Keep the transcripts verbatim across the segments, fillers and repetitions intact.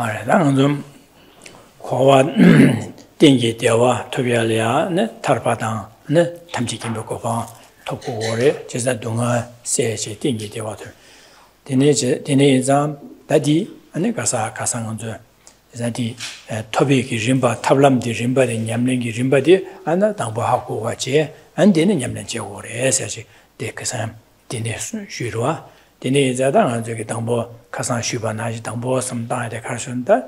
아래랑은 고와 땡기 때와 토비알이야 네 타르바당 네 탐지기면고 봐 토고월에 제사 동아 세시 땡기 때와들 되네제 되네자 다디 아니 가사 가상은 제사디 토비기 림바 탑람디 림바데 냠랭기 림바디 안나 당보하고 같이 안 되는 냠랭제 오래 세시 데크산 되네스 주로와 Dini Zadang Dambo Kasan Shubanaji Dambo some died a carsunta,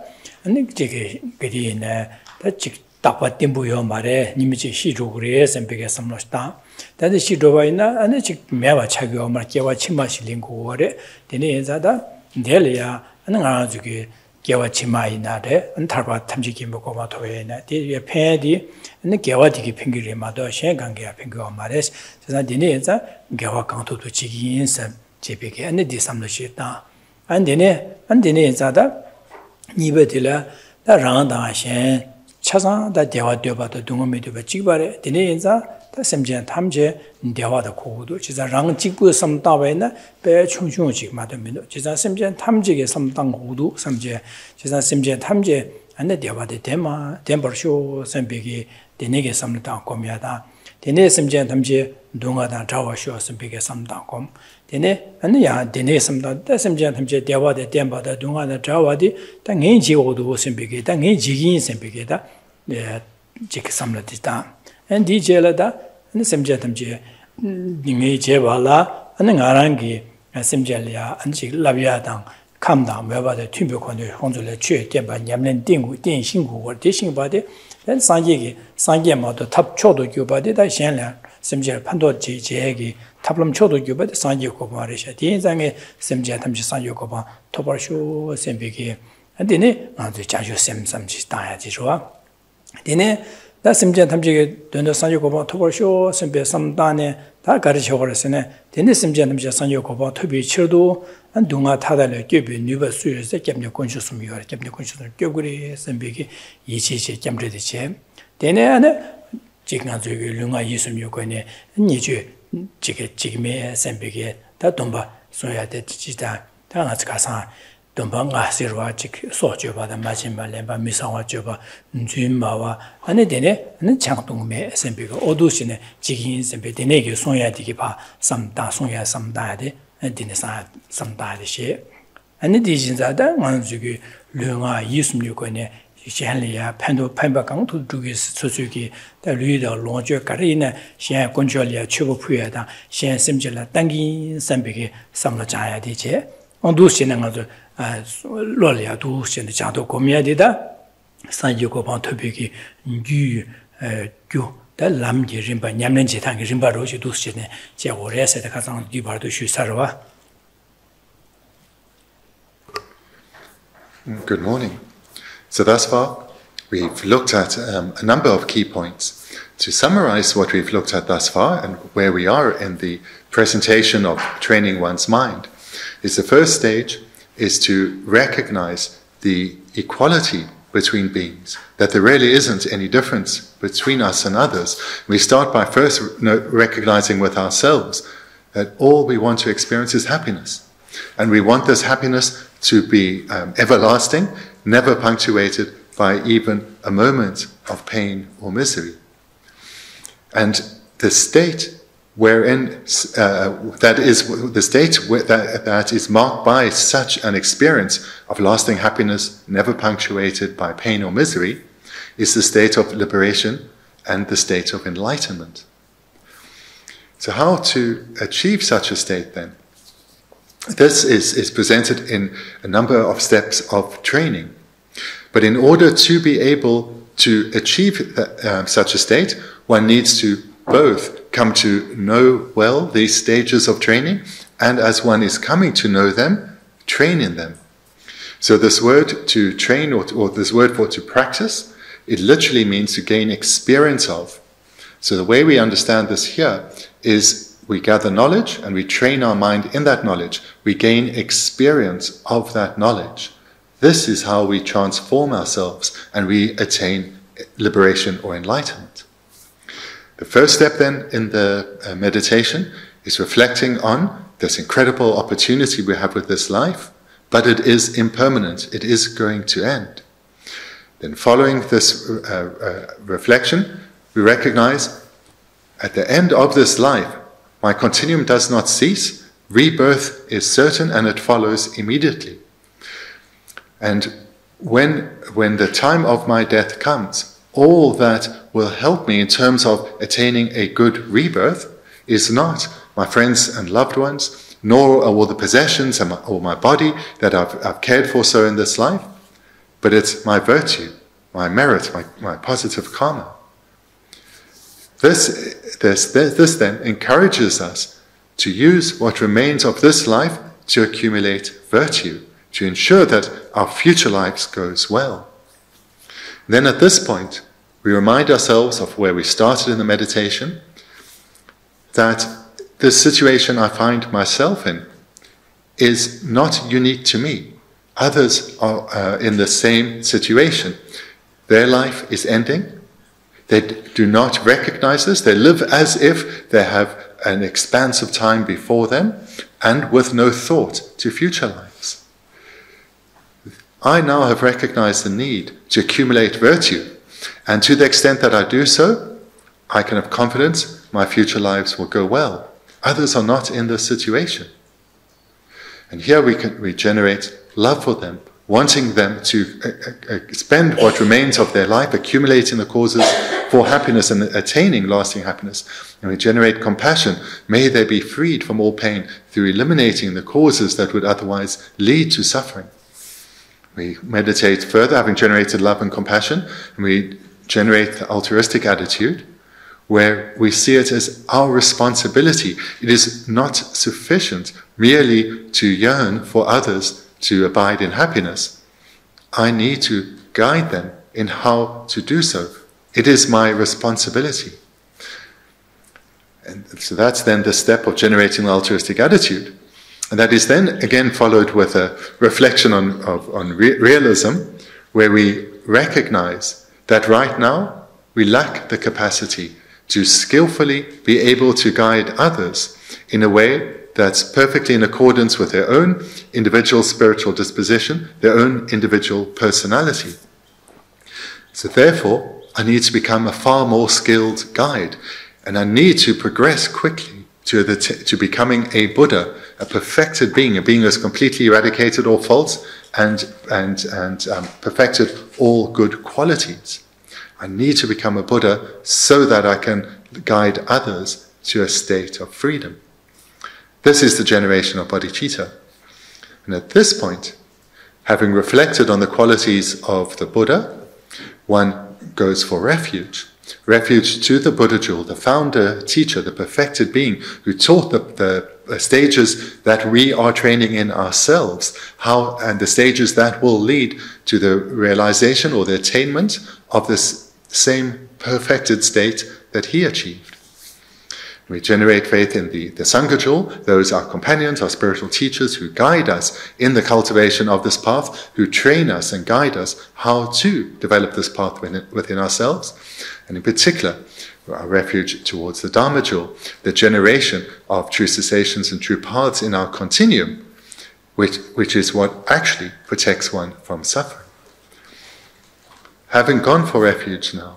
and Jiggy Gedina, that chick Tapa Timbuyo Mare, Nimichi Shidu Grace and Big Sam Losta. That is Shidovaina and the chick Meva Chagio Markewa Chimashilinguore, Dini Zada, Delia, and Anzuki, Gewa Chimainade, and Tarba Tamjikimbokomatoena, Dia Pedi, and the Gewatiki Pingiri Mado Shanganga Pingo Mares, Zadiniza, Gewa Kanto to Chigins. 제비게 안에 디삼르시다 안데네 안데네 자다 니베들라 다랑다신 차상다 대화되어봐도 동음에도 지바레 데네자 다 샘전 탐제 대화도 고고도 지자랑 직구 섬다베나 배 충충직 마더면 지자 샘전 탐지게 섬당 고도 섬제 지자 샘전 탐제 안에 대화도 대마 덴버쇼 샘비게 데네게 섬다 고미하다 데네 샘전 탐제 동아다 자와쇼 샘비게 섬다 고 Dene, and ya, dene some that some gentle dewa de temba, the dunga, the jawadi, tangenji old was in begate, tangenji in some begata, the chick some latita. And D J Lada, and the same gentle dingejevala, and an arangi, and some jellia, and chick labiatang, come down wherever the timbucon, the honzula church, temba, yamlin ding, ding, shingu, or dishing body, then sangi, sangema, the top chodo cubadi, the shenla. 심지어 판도지 제기 탑럼 쳐도 교배 산지고 말이셔 대장에 심지어 담지 산지고 봐 토벌쇼 샘비기 안데네 아주 자주 샘삼지 다야지 좋아 데네 나 심지어 담지게 된다 산지고 봐 토벌쇼 샘비 삼단에 다 가르쳐 버렸으네 데네 심지어 담지 산지고 봐 토비 쳐도 안 동아 타달에 교배 뉴버 수에서 겸력 건수숨이 와 겸력 건수들 교구리 샘비기 이치치 겸되지 데네 안에 지금까지 룽아 예수 요건에 니주 지게 지금에 샘비게 다 돈바 소야데 지다 다나츠 가상 돈방가 서와직 소주바다 마침발레바 미상와주바 준마와 안에데네 안 창동매 샘비가 오두시네 지긴 샘비데네게 소야디게 바 삼다 소야 삼다데 디네사 삼다데시 안에디진자다 만주게 룽아 예수 요건에 Shenlia, Pando Pembacan to Dugis, Suzuki, the leader, Longe Carina, Shen Conjolia, Chubu Pueda, Shen Simjela, Tangi, Sambiki, Samlajaya Dice, on Dusin another Lolia, Dus and the Chato Comiadida, San Yuko Pantobiki, Gu, Gu, the Lamgi Rimba, Yamlenji Tangi Rimba Roshi Dusin, Jawores at the Kazan Dibar to Shusarwa. Good morning. So thus far, we've looked at um, a number of key points. To summarize what we've looked at thus far and where we are in the presentation of training one's mind, is the first stage is to recognize the equality between beings, that there really isn't any difference between us and others. We start by first recognizing with ourselves that all we want to experience is happiness. And we want this happiness to be um, everlasting, never punctuated by even a moment of pain or misery. And the state wherein uh, that is the state where that, that is marked by such an experience of lasting happiness, never punctuated by pain or misery, is the state of liberation and the state of enlightenment. So how to achieve such a state then? This is, is presented in a number of steps of training. But in order to be able to achieve uh, such a state, one needs to both come to know well these stages of training, and as one is coming to know them, train in them. So this word to train, or, or this word for to practice, it literally means to gain experience of. So the way we understand this here is we gather knowledge and we train our mind in that knowledge. We gain experience of that knowledge. This is how we transform ourselves and we attain liberation or enlightenment. The first step then in the meditation is reflecting on this incredible opportunity we have with this life, but it is impermanent, it is going to end. Then following this uh, uh, reflection, we recognize at the end of this life, my continuum does not cease, rebirth is certain and it follows immediately. And when, when the time of my death comes, all that will help me in terms of attaining a good rebirth is not my friends and loved ones, nor all the possessions and my, or my body that I've, I've cared for so in this life, but it's my virtue, my merit, my, my positive karma. This, this, this then encourages us to use what remains of this life to accumulate virtue, to ensure that our future lives goes well. Then at this point, we remind ourselves of where we started in the meditation, that this situation I find myself in is not unique to me. Others are uh, in the same situation. Their life is ending. They do not recognize this. They live as if they have an expanse of time before them and with no thought to future lives. I now have recognized the need to accumulate virtue, and to the extent that I do so, I can have confidence my future lives will go well. Others are not in this situation. And here we can regenerate love for them, wanting them to uh, uh, spend what remains of their life, accumulating the causes for happiness and attaining lasting happiness. And we generate compassion. May they be freed from all pain through eliminating the causes that would otherwise lead to suffering. We meditate further, having generated love and compassion, and we generate the altruistic attitude, where we see it as our responsibility. It is not sufficient merely to yearn for others to abide in happiness. I need to guide them in how to do so. It is my responsibility. And so that's then the step of generating the altruistic attitude. And that is then again followed with a reflection on, of, on re realism, where we recognize that right now we lack the capacity to skillfully be able to guide others in a way that's perfectly in accordance with their own individual spiritual disposition, their own individual personality. So therefore, I need to become a far more skilled guide, and I need to progress quickly to, the t to becoming a Buddha, a perfected being, a being who has completely eradicated all faults and, and, and um, perfected all good qualities. I need to become a Buddha so that I can guide others to a state of freedom. This is the generation of bodhicitta. And at this point, having reflected on the qualities of the Buddha, one goes for refuge. Refuge to the Buddha jewel, the founder, teacher, the perfected being who taught the, the stages that we are training in ourselves, how, and the stages that will lead to the realization or the attainment of this same perfected state that he achieved. We generate faith in the, the Sangha jewel, those our companions, our spiritual teachers who guide us in the cultivation of this path, who train us and guide us how to develop this path within, within ourselves. And in particular, our refuge towards the Dharma jewel, the generation of true cessations and true paths in our continuum, which, which is what actually protects one from suffering. Having gone for refuge now,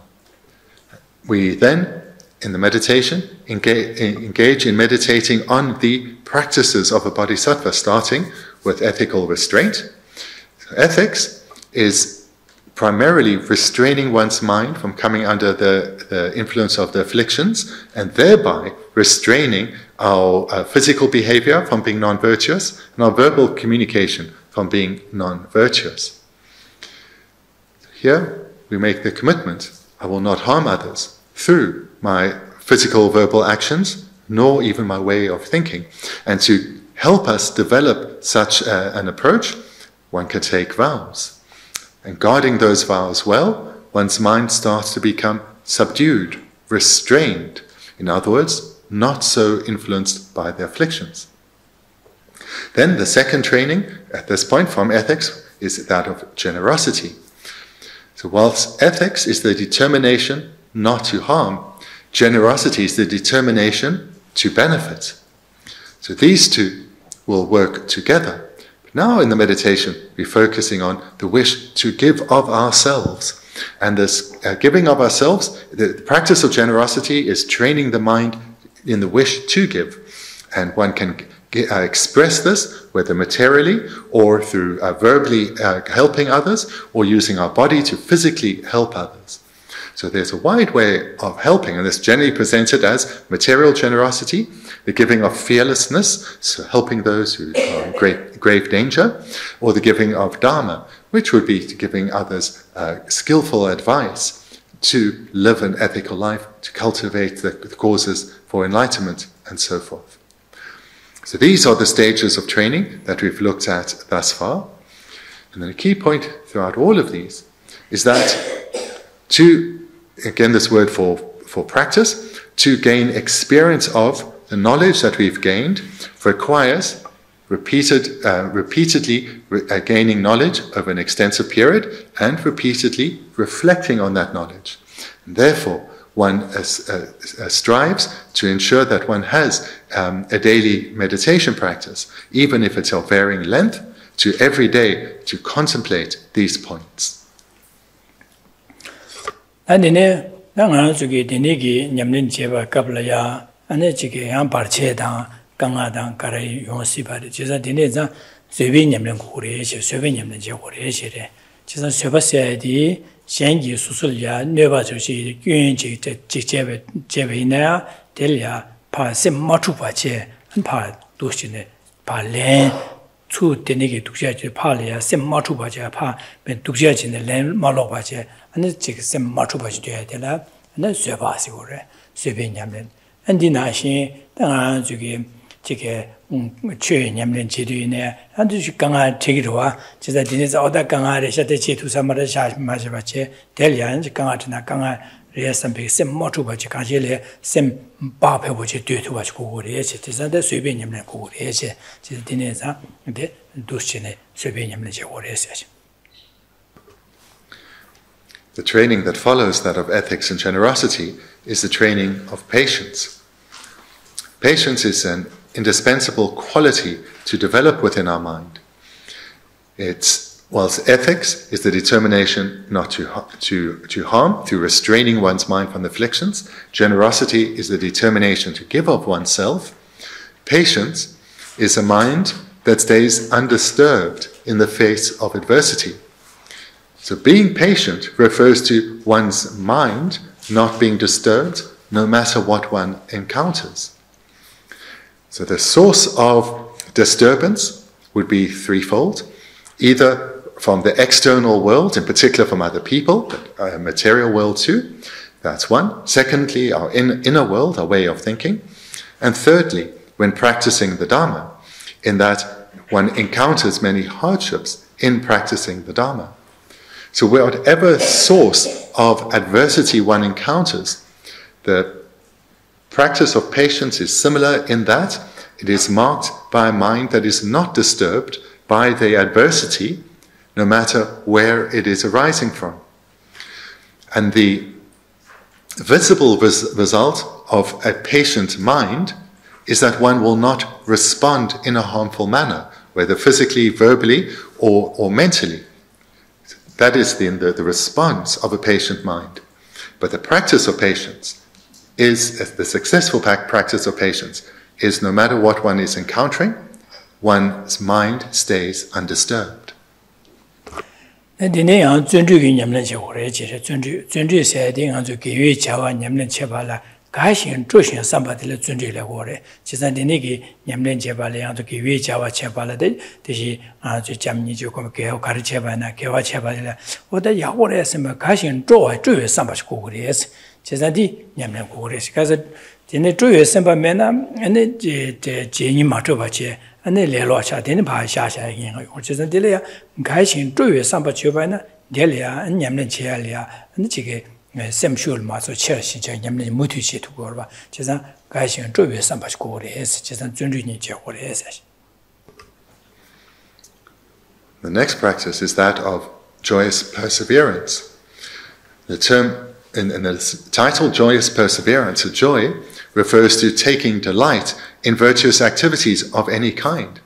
we then, in the meditation, engage, engage in meditating on the practices of a bodhisattva, starting with ethical restraint. So ethics is primarily restraining one's mind from coming under the, the influence of the afflictions, and thereby restraining our uh, physical behavior from being non-virtuous, and our verbal communication from being non-virtuous. Here, we make the commitment, I will not harm others through my physical, verbal actions, nor even my way of thinking. And to help us develop such uh, an approach, one can take vows. And guarding those vows well, one's mind starts to become subdued, restrained. In other words, not so influenced by the afflictions. Then the second training at this point from ethics is that of generosity. So whilst ethics is the determination not to harm, generosity is the determination to benefit. So these two will work together. Now in the meditation, we're focusing on the wish to give of ourselves. And this uh, giving of ourselves, the, the practice of generosity is training the mind in the wish to give. And one can get, uh, express this, whether materially or through uh, verbally uh, helping others, or using our body to physically help others. So there's a wide way of helping, and it's generally presented as material generosity, the giving of fearlessness, so helping those who are in great, grave danger, or the giving of dharma, which would be giving others uh, skillful advice to live an ethical life, to cultivate the causes for enlightenment, and so forth. So these are the stages of training that we've looked at thus far. And then a key point throughout all of these is that to again, this word for, for practice, to gain experience of the knowledge that we've gained requires repeated, uh, repeatedly re- uh, gaining knowledge over an extensive period and repeatedly reflecting on that knowledge. And therefore, one uh, uh, strives to ensure that one has um, a daily meditation practice, even if it's of varying length, to every day to contemplate these points. And in a Nangazuki, Dinigi, Yamin Cheva, Kaplaya, and a chicken, Parcheta, Gangadan, Kare, Yosipa, Chesa Dineza, Sevinium, Kurisha, Sevinium, Jacorisha, Chesa Sevasedi, Shengi, Susulia, Neva Joshi, Gunji, Cheva, Chevina, Delia, Parsim Machupache, and Par Dushine, Parlen, two Dinigi, Tuxia, Palia, Sim Machupache, Pa, when Tuxia in the land, Malopache. And the training that follows that of ethics and generosity is the training of patience. Patience is an indispensable quality to develop within our mind. It's, whilst ethics is the determination not to, to, to harm through restraining one's mind from afflictions, generosity is the determination to give of oneself. Patience is a mind that stays undisturbed in the face of adversity. So being patient refers to one's mind not being disturbed, no matter what one encounters. So the source of disturbance would be threefold, either from the external world, in particular from other people, but material world too, that's one. Secondly, our inner world, our way of thinking. And thirdly, when practicing the Dharma, in that one encounters many hardships in practicing the Dharma. So whatever source of adversity one encounters, the practice of patience is similar in that it is marked by a mind that is not disturbed by the adversity, no matter where it is arising from. And the visible res- result of a patient mind is that one will not respond in a harmful manner, whether physically, verbally, or, or mentally. That is the, the, the response of a patient mind. But the practice of patience is, the successful practice of patience is no matter what one is encountering, one's mind stays undisturbed. And Sem Shul Master Church, Yamlin Mutuchi to Gorba, Chesan, Gaishin and Jovi, Sampash Gores, Chesan Junjuni Chores. The next practice is that of joyous perseverance. The term in, in the title joyous perseverance, a joy, refers to taking delight in virtuous activities of any kind.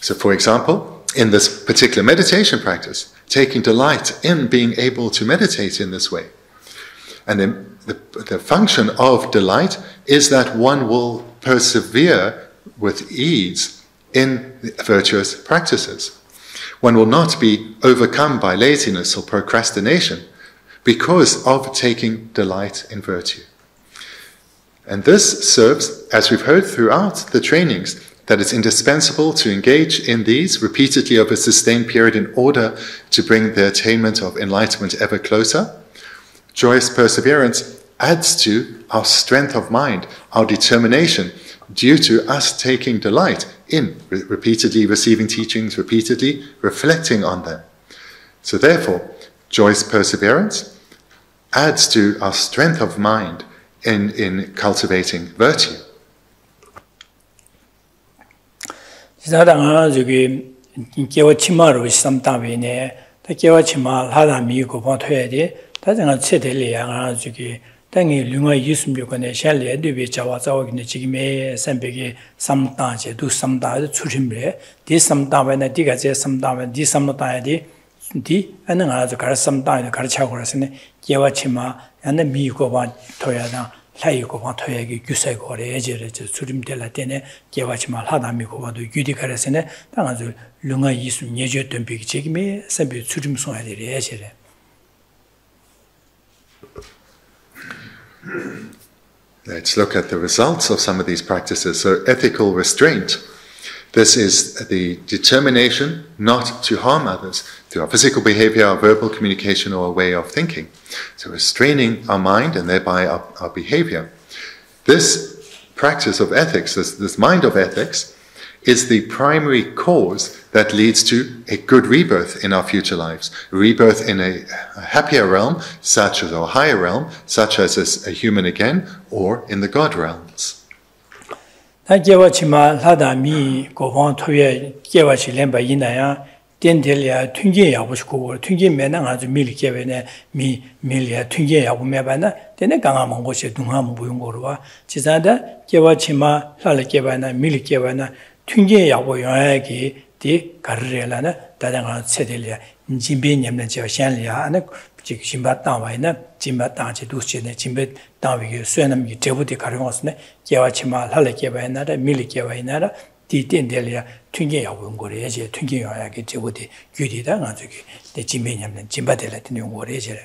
So, for example, in this particular meditation practice, taking delight in being able to meditate in this way. And then the, the function of delight is that one will persevere with ease in virtuous practices. One will not be overcome by laziness or procrastination because of taking delight in virtue. And this serves, as we've heard throughout the trainings, that it's indispensable to engage in these repeatedly over a sustained period in order to bring the attainment of enlightenment ever closer. Joyous perseverance adds to our strength of mind, our determination, due to us taking delight in re- repeatedly receiving teachings, repeatedly reflecting on them. So therefore, joyous perseverance adds to our strength of mind in, in cultivating virtue. Sadanga zugi kewa chimal wi samta wi ne ta kewa chimal hada mi ko pon thwe de ta jang che de le ya zugi tangi lunga yisum bi ko ne shal le de bi chawa chawa gi ne chi me sambe gi samta che du samta de churim le de samta ba na diga che samta ba di samta ya di di ana ga zu kar samta ne kar cha ko rasne kewa chima ya ne mi ko ba thoya na Let's look at the results of some of these practices. So, ethical restraint. This is the determination not to harm others through our physical behavior, our verbal communication, or a way of thinking. So restraining our mind and thereby our, our behavior. This practice of ethics, this, this mind of ethics, is the primary cause that leads to a good rebirth in our future lives. A rebirth in a, a happier realm, such as, or a higher realm, such as a, a human again, or in the God realms. I gave a chima, Hadami, go on to a gave a chilemba inaya, Dendelia, Tungia was called Tungi Menang as a milkevene, me, Milia, Tungia, Mebana, then a Gangamon was a Dungham Bungorua, Chisada, gave a chima, Lalakevana, Milkevana, Tungia, Woyagi, the Carrelana, Dadanga Sedelia, Jimbinium, and Shanlia, and a Jimbatana, Jimbatanchi, Duchin, Jimbit. You send them, you tell the Carosne, Yavachima, Halakeva, another, Milikeva, another, Tindelia, Tungia, Wungorese, Tungia, I get you with the Gudi Danganzuki, the Jiminium and Jimbatella, the new Warese.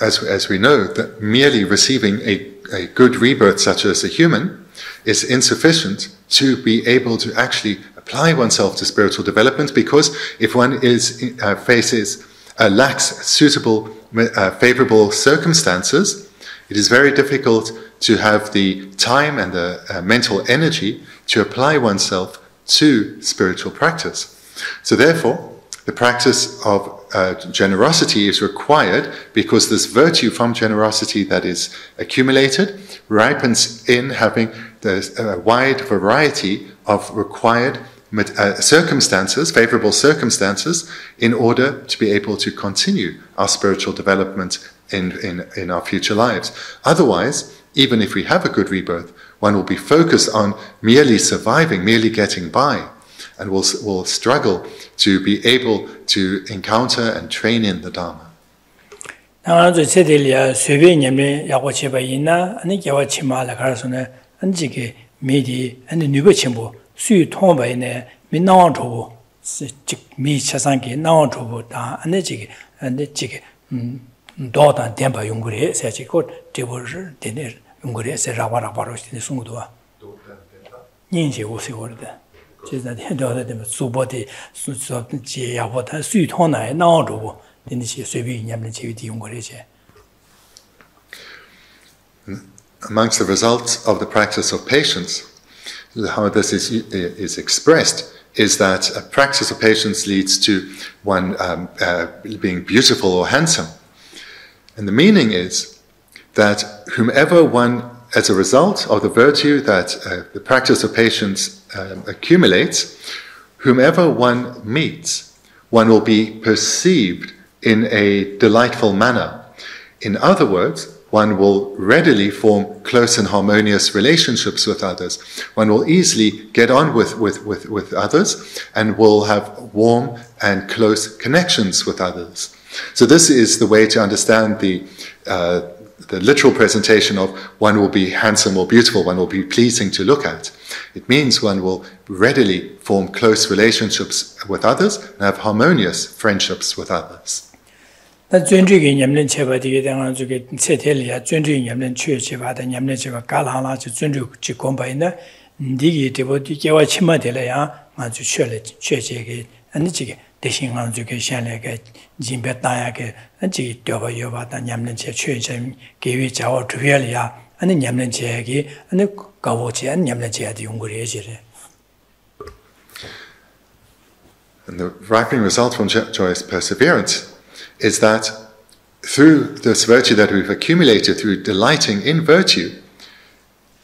As, as we know, that merely receiving a, a good rebirth, such as a human, is insufficient to be able to actually apply oneself to spiritual development, because if one is uh, faces uh, lacks suitable, uh, favorable circumstances, it is very difficult to have the time and the uh, mental energy to apply oneself to spiritual practice. So therefore, the practice of uh, generosity is required, because this virtue from generosity that is accumulated ripens in having the uh, wide variety of required Uh, circumstances, favorable circumstances, in order to be able to continue our spiritual development in, in, in our future lives. Otherwise, even if we have a good rebirth, one will be focused on merely surviving, merely getting by, and will, will struggle to be able to encounter and train in the Dharma. Sui Tom by ne, me non to me chasanki, non to da, and the chicken, and the chicken, daughter and temper Yungure, such a good divorce, dinner, Yungure, said Ravara Baros in the Sundua. Ninja was the order. She said, he does them so body, so what sweet honor and non to, then she surveyed Yamnichi Yungure. Amongst the results of the practice of patience, how this is, is expressed is that a practice of patience leads to one um, uh, being beautiful or handsome. And the meaning is that whomever one, as a result of the virtue that uh, the practice of patience um, accumulates, whomever one meets, one will be perceived in a delightful manner. In other words, one will readily form close and harmonious relationships with others. One will easily get on with, with, with, with others and will have warm and close connections with others. So this is the way to understand the, uh, the literal presentation of one will be handsome or beautiful, one will be pleasing to look at. It means one will readily form close relationships with others and have harmonious friendships with others. The And the ripening result from joyous perseverance is that through this virtue that we've accumulated, through delighting in virtue,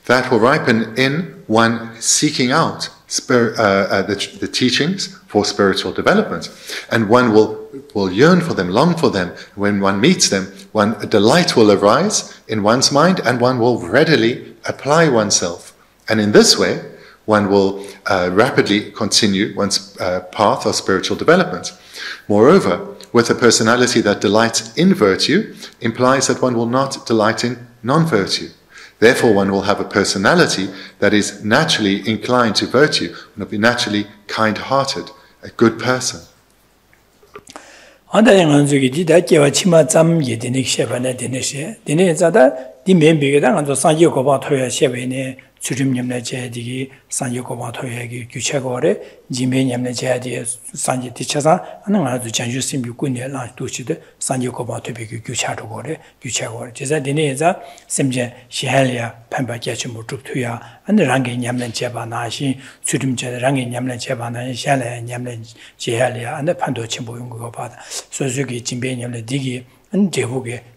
that will ripen in one seeking out Spirit, uh, uh, the, the teachings for spiritual development, and one will will yearn for them, long for them. When one meets them, one a delight will arise in one's mind, and one will readily apply oneself. And in this way, one will uh, rapidly continue one's uh, path of spiritual development. Moreover, with a personality that delights in virtue implies that one will not delight in non-virtue. Therefore, one will have a personality that is naturally inclined to virtue, and will be naturally kind-hearted, a good person. And Jehuge,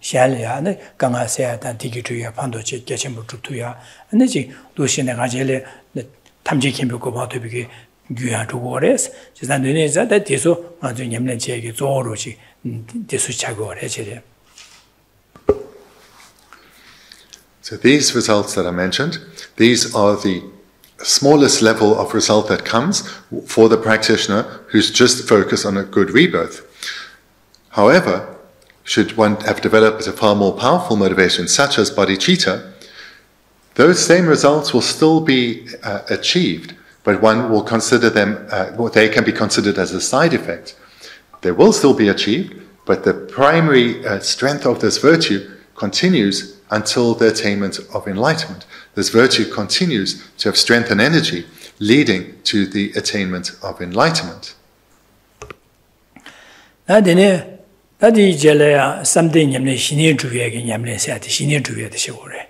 Shalia, and Gangasea, and Digituya, Pandoche, Gachimutuya, and the G. Lucina Gajele, the Tamji Kimbuko to be Guya to Warres, Chisandiza, that is so, and the Yemlenche is Orochi, Disuchagore. So these results that I mentioned, these are the smallest level of result that comes for the practitioner who's just focused on a good rebirth. However, should one have developed a far more powerful motivation, such as bodhicitta, those same results will still be uh, achieved, but one will consider them, uh, they can be considered as a side effect. They will still be achieved, but the primary uh, strength of this virtue continues until the attainment of enlightenment. This virtue continues to have strength and energy, leading to the attainment of enlightenment. Tadi Jelea, something Yamne, she near to Yagin Yamne said, she near to Yadishore.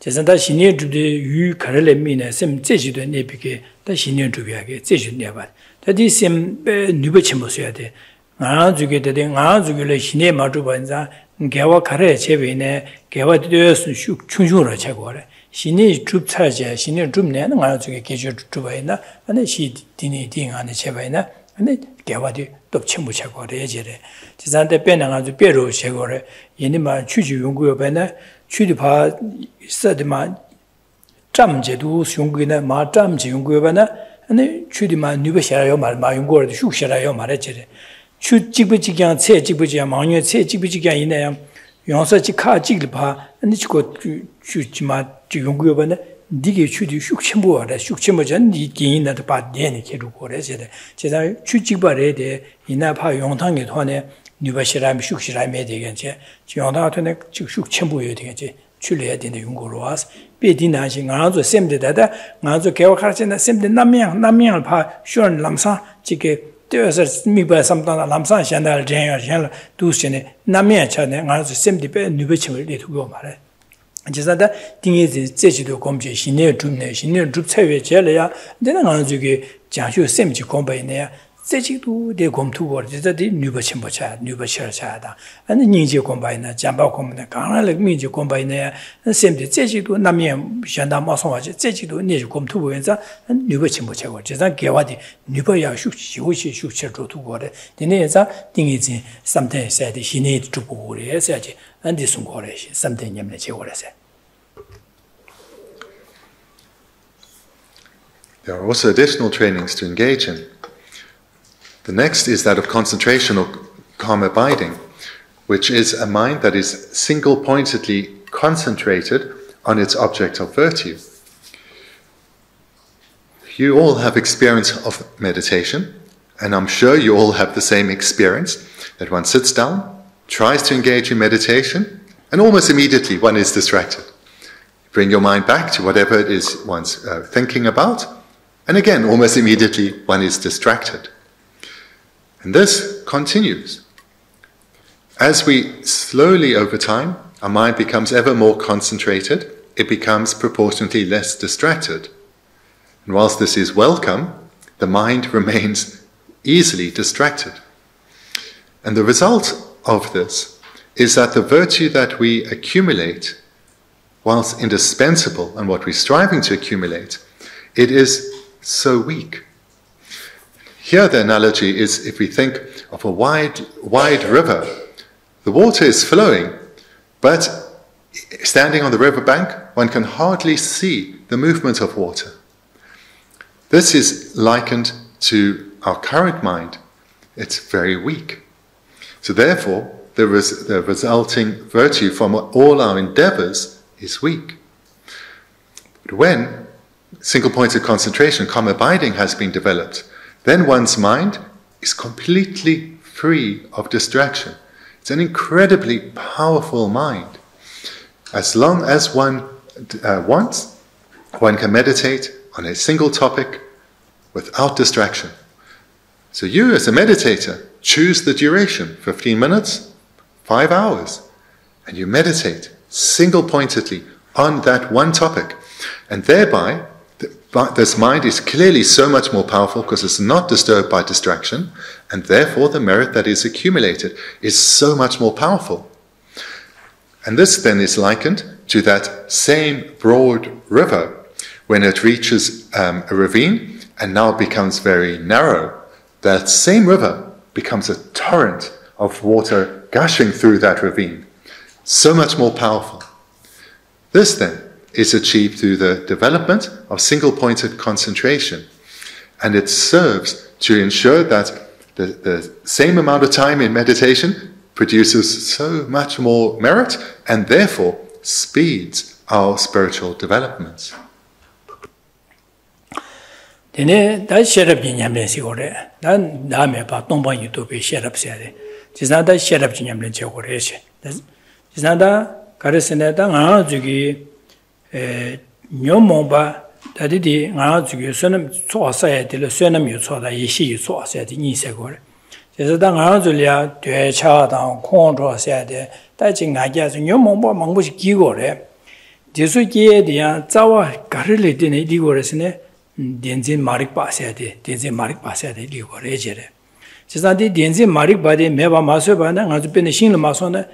Jesanda, she near to the U Karele Mina, some Teju and Epic, that she near to Yagi, Teju never. That is some Nubichimosiate. Naranzu get the Naranzu, she near Matubanza, Gawa Kare, Chevine, Gawa Chunjura Chagore. She needs troop Taja, she near Drumne, and Naranzu Kishu Trubaina, and then she didn't eating on the Chevaina, and then Gawadi. Digi Chudi Shukchimbo, Shukchimajan, the gain at the part Dani Keduko, Resident. Chesa Chuchibare de Inapa Yontang at Hone, Nubashiram Shukshira made against it, Chionatone Shukchimbo against Chuliad in the Yungoroas, Pedinaging around the same data, Nanzo Kawakas and the same Namian, Namian Pa, Shorn Lamsa, Chike, there's me by some Lamsa, Shandal, Jan, Jan, Ducene, Namian Chan, and the same depend Nubichimil to go, Mare. Jazada thing is Zechido Comje, she near Drumne, she near Drup Tavi Jelea, then Anzuke, Janju Semchi Comba in there, 제지도 대검토 버지다디 뉴버침 버차 뉴버셔차다 아니 니제 곰바이나 잠바 곰나 강나레 민제 곰바이나 셈데 제지도 남에 샹다 마송아지 제지도 니제 곰토 버엔자 뉴버침 버차고 제자 개와디 뉴버야 슉시오시 슉셔토 버레 니네자 띵이지 something said he need to go research and this one something yemne cheorese. There are also additional trainings to engage in. The next is that of concentration or calm abiding, which is a mind that is single-pointedly concentrated on its object of virtue. You all have experience of meditation, and I'm sure you all have the same experience, that one sits down, tries to engage in meditation, and almost immediately one is distracted. Bring your mind back to whatever it is one's uh, thinking about, and again, almost immediately one is distracted. And this continues. As we slowly, over time, our mind becomes ever more concentrated, it becomes proportionately less distracted. And whilst this is welcome, the mind remains easily distracted. And the result of this is that the virtue that we accumulate, whilst indispensable and what we're striving to accumulate, it is so weak. Here the analogy is if we think of a wide, wide river. The water is flowing, but standing on the riverbank, one can hardly see the movement of water. This is likened to our current mind. It's very weak. So therefore, the, res the resulting virtue from all our endeavors is weak. But when single points of concentration, calm abiding, has been developed, then one's mind is completely free of distraction. It's an incredibly powerful mind. As long as one uh, wants, one can meditate on a single topic without distraction. So you, as a meditator, choose the duration, fifteen minutes, five hours, and you meditate single-pointedly on that one topic, and thereby but this mind is clearly so much more powerful because it's not disturbed by distraction, and therefore the merit that is accumulated is so much more powerful. And this then is likened to that same broad river when it reaches um, a ravine and now becomes very narrow. That same river becomes a torrent of water gushing through that ravine. So much more powerful. This then is achieved through the development of single-pointed concentration. And it serves to ensure that the, the same amount of time in meditation produces so much more merit and therefore speeds our spiritual developments. Nyomba, that it is you sonum soasay, the sonum you saw that you see you saw said in Nisagore. There's a dang Anzulia, to a child down, corn said, touching Nagas, Nyomba, Mangus Gigore. Jesuki, the Anzawa, Carrilli, Dine, Digoresine, Denzin Marik Passade, Denzin Marik Passade, Digorejere. Says that the Denzin Marik body, Meva Masubana, has been a shingle masona,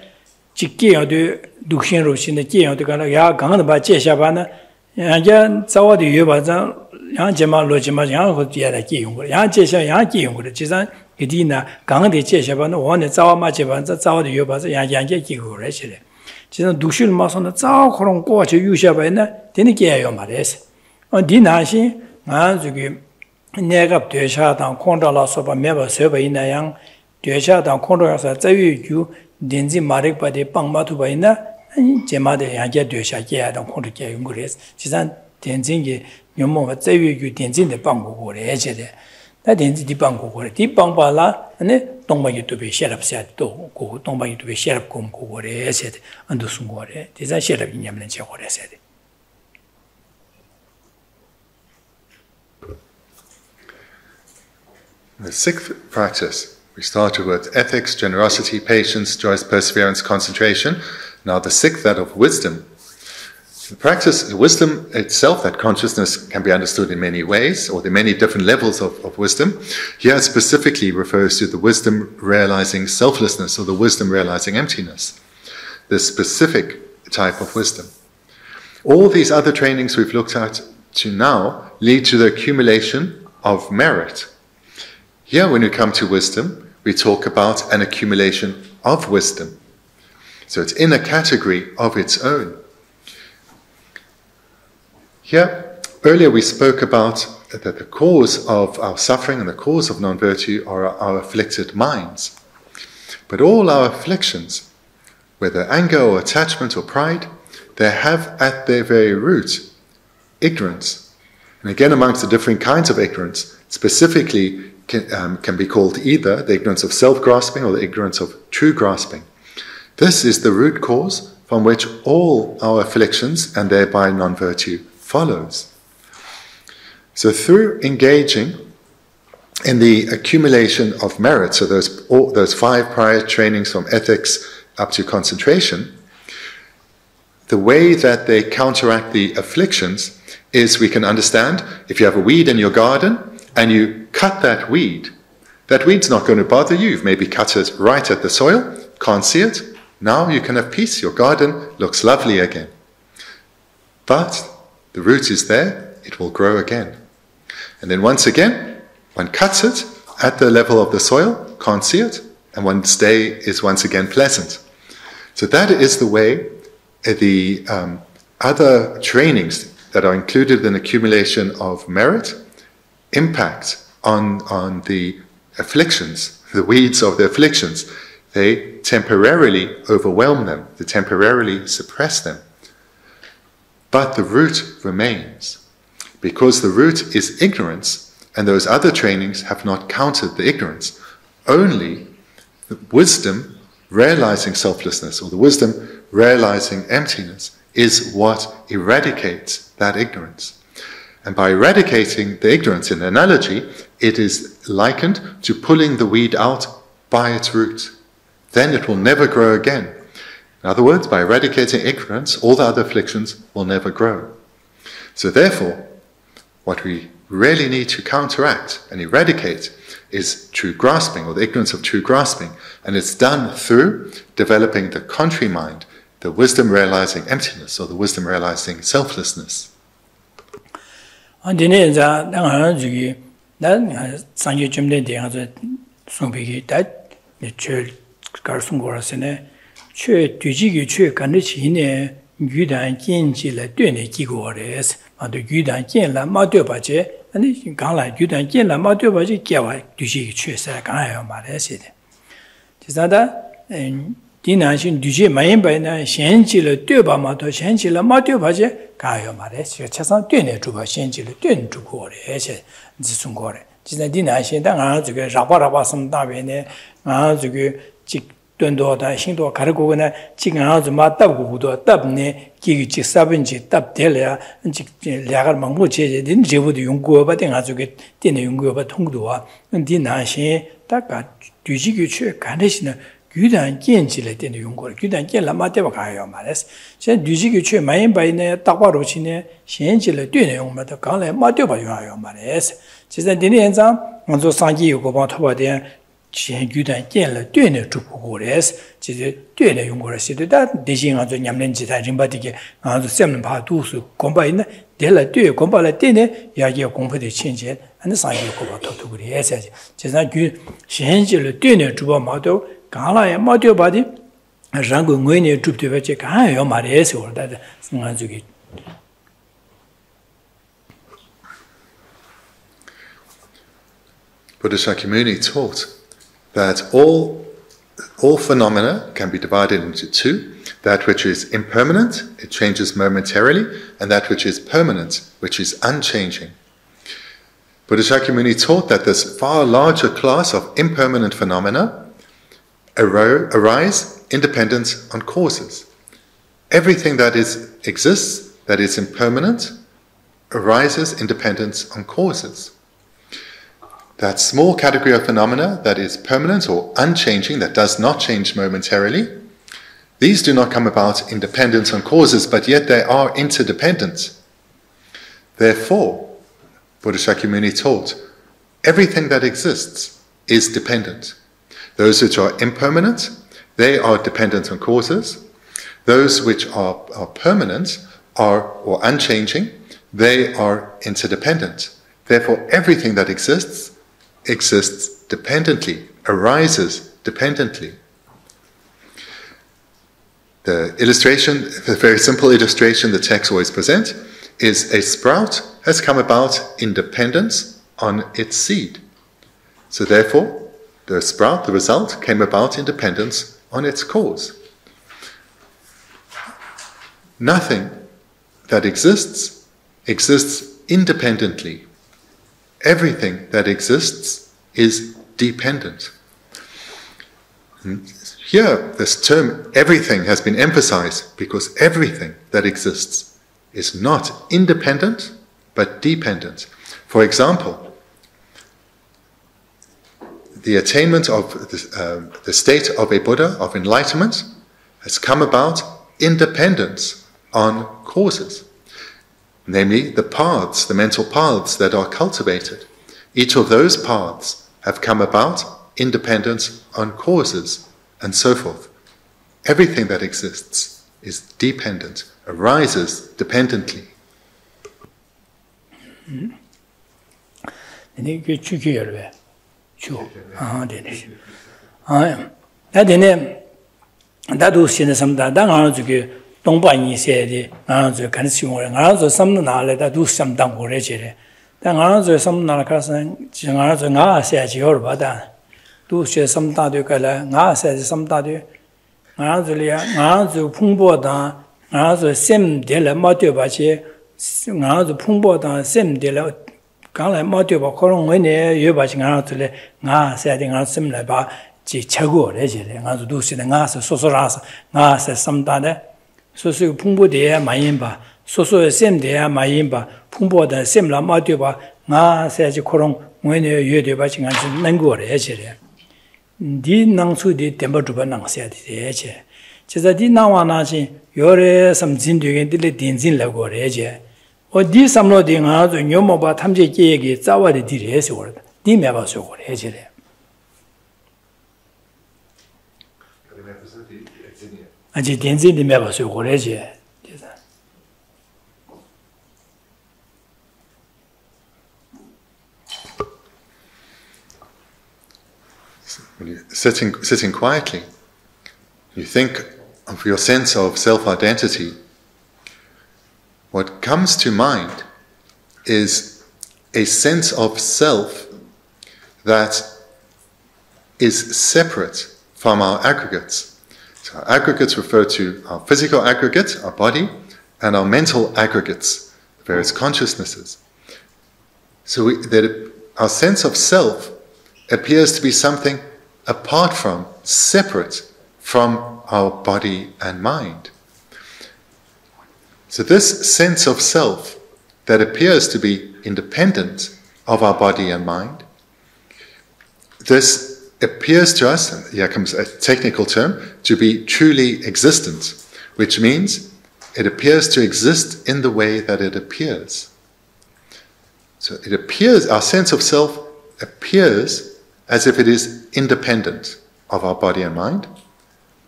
Chiki or do Dukshin Rushin, the Ki or the Ganaya, Ganga, Cheshabana. Yang Zawa de Yubaza, Yang Jama Lojima, Yang Yaki, Yang Chesha, Yaki, Chisan, Gedina, Gandhi Cheshaban, one at Zawa Machivan, Zawa de Yubaza, Yang Yaki, who rashly. Chisan Dushil Mason, the Zaw Kron Quarter, Yushabana, Dinikia Yomares. On Dinashi, Manzuki, Negap Desha, and Condolas of a member server in a young Desha, and Condolas at Zayu, Dinzi Marik by the Pangmatubaina. Jemade Yanga Dushaki, I don't want to care in Greece. She sent Tenzing, you move at you Tenzin the Bango or Ejede. That is the Bango or Deep Bangala, and then don't want you to be sheriff said, don't want you to be sheriff come or Ejed, and do some more. This I sheriff in Yamlancha or Ejed. The sixth practice, we started with ethics, generosity, patience, joy, perseverance, concentration. Now the sixth, that of wisdom. The practice, the wisdom itself, that consciousness can be understood in many ways, or the many different levels of, of wisdom. Here it specifically refers to the wisdom realizing selflessness, or the wisdom realizing emptiness, this specific type of wisdom. All these other trainings we've looked at to now lead to the accumulation of merit. Here, when we come to wisdom, we talk about an accumulation of wisdom. So it's in a category of its own. Here, earlier we spoke about that the cause of our suffering and the cause of non-virtue are our afflicted minds. But all our afflictions, whether anger or attachment or pride, they have at their very root ignorance. And again, amongst the different kinds of ignorance, specifically can, um, can be called either the ignorance of self-grasping or the ignorance of true grasping. This is the root cause from which all our afflictions, and thereby non-virtue, follows. So through engaging in the accumulation of merit, so those, all, those five prior trainings from ethics up to concentration, the way that they counteract the afflictions is we can understand if you have a weed in your garden and you cut that weed, that weed's not going to bother you. You've maybe cut it right at the soil, can't see it. Now you can have peace. Your garden looks lovely again. But the root is there, it will grow again. And then once again, one cuts it at the level of the soil, can't see it, and one's day is once again pleasant. So that is the way the um, other trainings that are included in accumulation of merit impact on, on the afflictions, the weeds of the afflictions. They temporarily overwhelm them, they temporarily suppress them. But the root remains, because the root is ignorance, and those other trainings have not countered the ignorance. Only the wisdom realizing selflessness, or the wisdom realizing emptiness, is what eradicates that ignorance. And by eradicating the ignorance, in the analogy, it is likened to pulling the weed out by its root. Then it will never grow again. In other words, by eradicating ignorance, all the other afflictions will never grow. So therefore, what we really need to counteract and eradicate is true grasping, or the ignorance of true grasping. And it's done through developing the contrary mind, the wisdom realizing emptiness, or the wisdom realizing selflessness. Che Tujigi Che Kanichine, Gudan Kinchi La Dune Kigores, and the Gudan Kin La Madobaje, and the Gala Gudan Kin La Madobaje Kiawa, Tujigi Che Sakaya Maresid. Tisada, and Dinashin Duji Mayimba, Shenchila Tuba Mato, Shenchila Madobaje, Kayo Mares, your Chasan Tune Tuba, Shenchila Tune to Gore, Zisungore. Tisadinashin, the Hanzuke, Rabarabasam Davine, Hanzuke, Chick. Dondo da Shindo Caragona, Chiganazuma Tabudo, Tabne, Kigi Sabinji, Tab Delia, and Lagar Mamuche, didn't give the Yungo, but in Azuke, Dina Yungo, but Hungdua, and Dina She, Taka, Dujiguchu, Conditioner, Gudan Kinchile, Dina Yungo, Gudan Kila Matevakayo Mares, said Dujiguchu, Mayan by Tabarocine, Shenchile, Dunium, Matacala, Matevayo Mares. Says that Dinenza, Monzo Sangi, you go about over there. Gudan Kin La Dune to Pugores, Dune Yungorasida, Dejing on the Yamlenjitarin Badiki, and the seven partus combine, Della Due Combalatine, Yagia Company Change, and the Sangi Cobato to Gurias. Chesnagu, Change La Dune to Mato, Gala and Mato Body, and Rango Nguyen to Vecek, Hai or Mares or that Sangazuki. Buddha Shakyamuni taught that all, all phenomena can be divided into two, that which is impermanent, it changes momentarily, and that which is permanent, which is unchanging. Buddha Shakyamuni taught that this far larger class of impermanent phenomena arise independent on causes. Everything that is, exists, that is impermanent, arises independent on causes. That small category of phenomena that is permanent or unchanging, that does not change momentarily, These do not come about in dependence on causes, but yet they are interdependent. Therefore, Buddha Shakyamuni taught, everything that exists is dependent. Those which are impermanent, they are dependent on causes. Those which are, are permanent are or unchanging, they are interdependent. Therefore, everything that exists, exists dependently, arises dependently. The illustration, the very simple illustration the texts always present, is a sprout has come about in dependence on its seed. So therefore, the sprout, the result, came about in dependence on its cause. Nothing that exists, exists independently. Everything that exists is dependent. Here, this term everything has been emphasized because everything that exists is not independent, but dependent. For example, the attainment of the, uh, the state of a Buddha, of enlightenment, has come about in dependence on causes. Namely, the paths, the mental paths that are cultivated. Each of those paths have come about in dependence on causes, and so forth. Everything that exists is dependent, arises dependently. Mm-hmm. Do she some tadu kala, Nga says some tadu, Nazulia, Nazu Pumbo da, Nazu Sim de la Motubache, Nazu Pumbo da, Sim de la Kala Motuba Coron, when you bashing out to the Nga setting out similar bar, Chichago, legile, Nazu do she the Nasa, Sosoras, Nga says some tade, Sosu Pumbo de Mayimba, Sosu Sim de Mayimba, Pumbo da Simla Motuba, Nga says Coron, when you do bashing out to Nango, legile. Di nang su di temba drupa nang siya di siya che. Chisa di nang wa na chi yore sam zin duyen di le din zin la go re che. O di samlo di nga zu nyomo ba tamche kye ki tsawa di di re siya warada. Di me ba su go re che le. Aji din zin di me ba su go re che. Sitting, sitting quietly, you think of your sense of self-identity. What comes to mind is a sense of self that is separate from our aggregates. So our aggregates refer to our physical aggregate, our body, and our mental aggregates, various consciousnesses. So we, that our sense of self appears to be something apart from, separate from our body and mind. So this sense of self that appears to be independent of our body and mind, this appears to us, and here comes a technical term, to be truly existent, which means it appears to exist in the way that it appears. So it appears, our sense of self appears as if it is independent of our body and mind,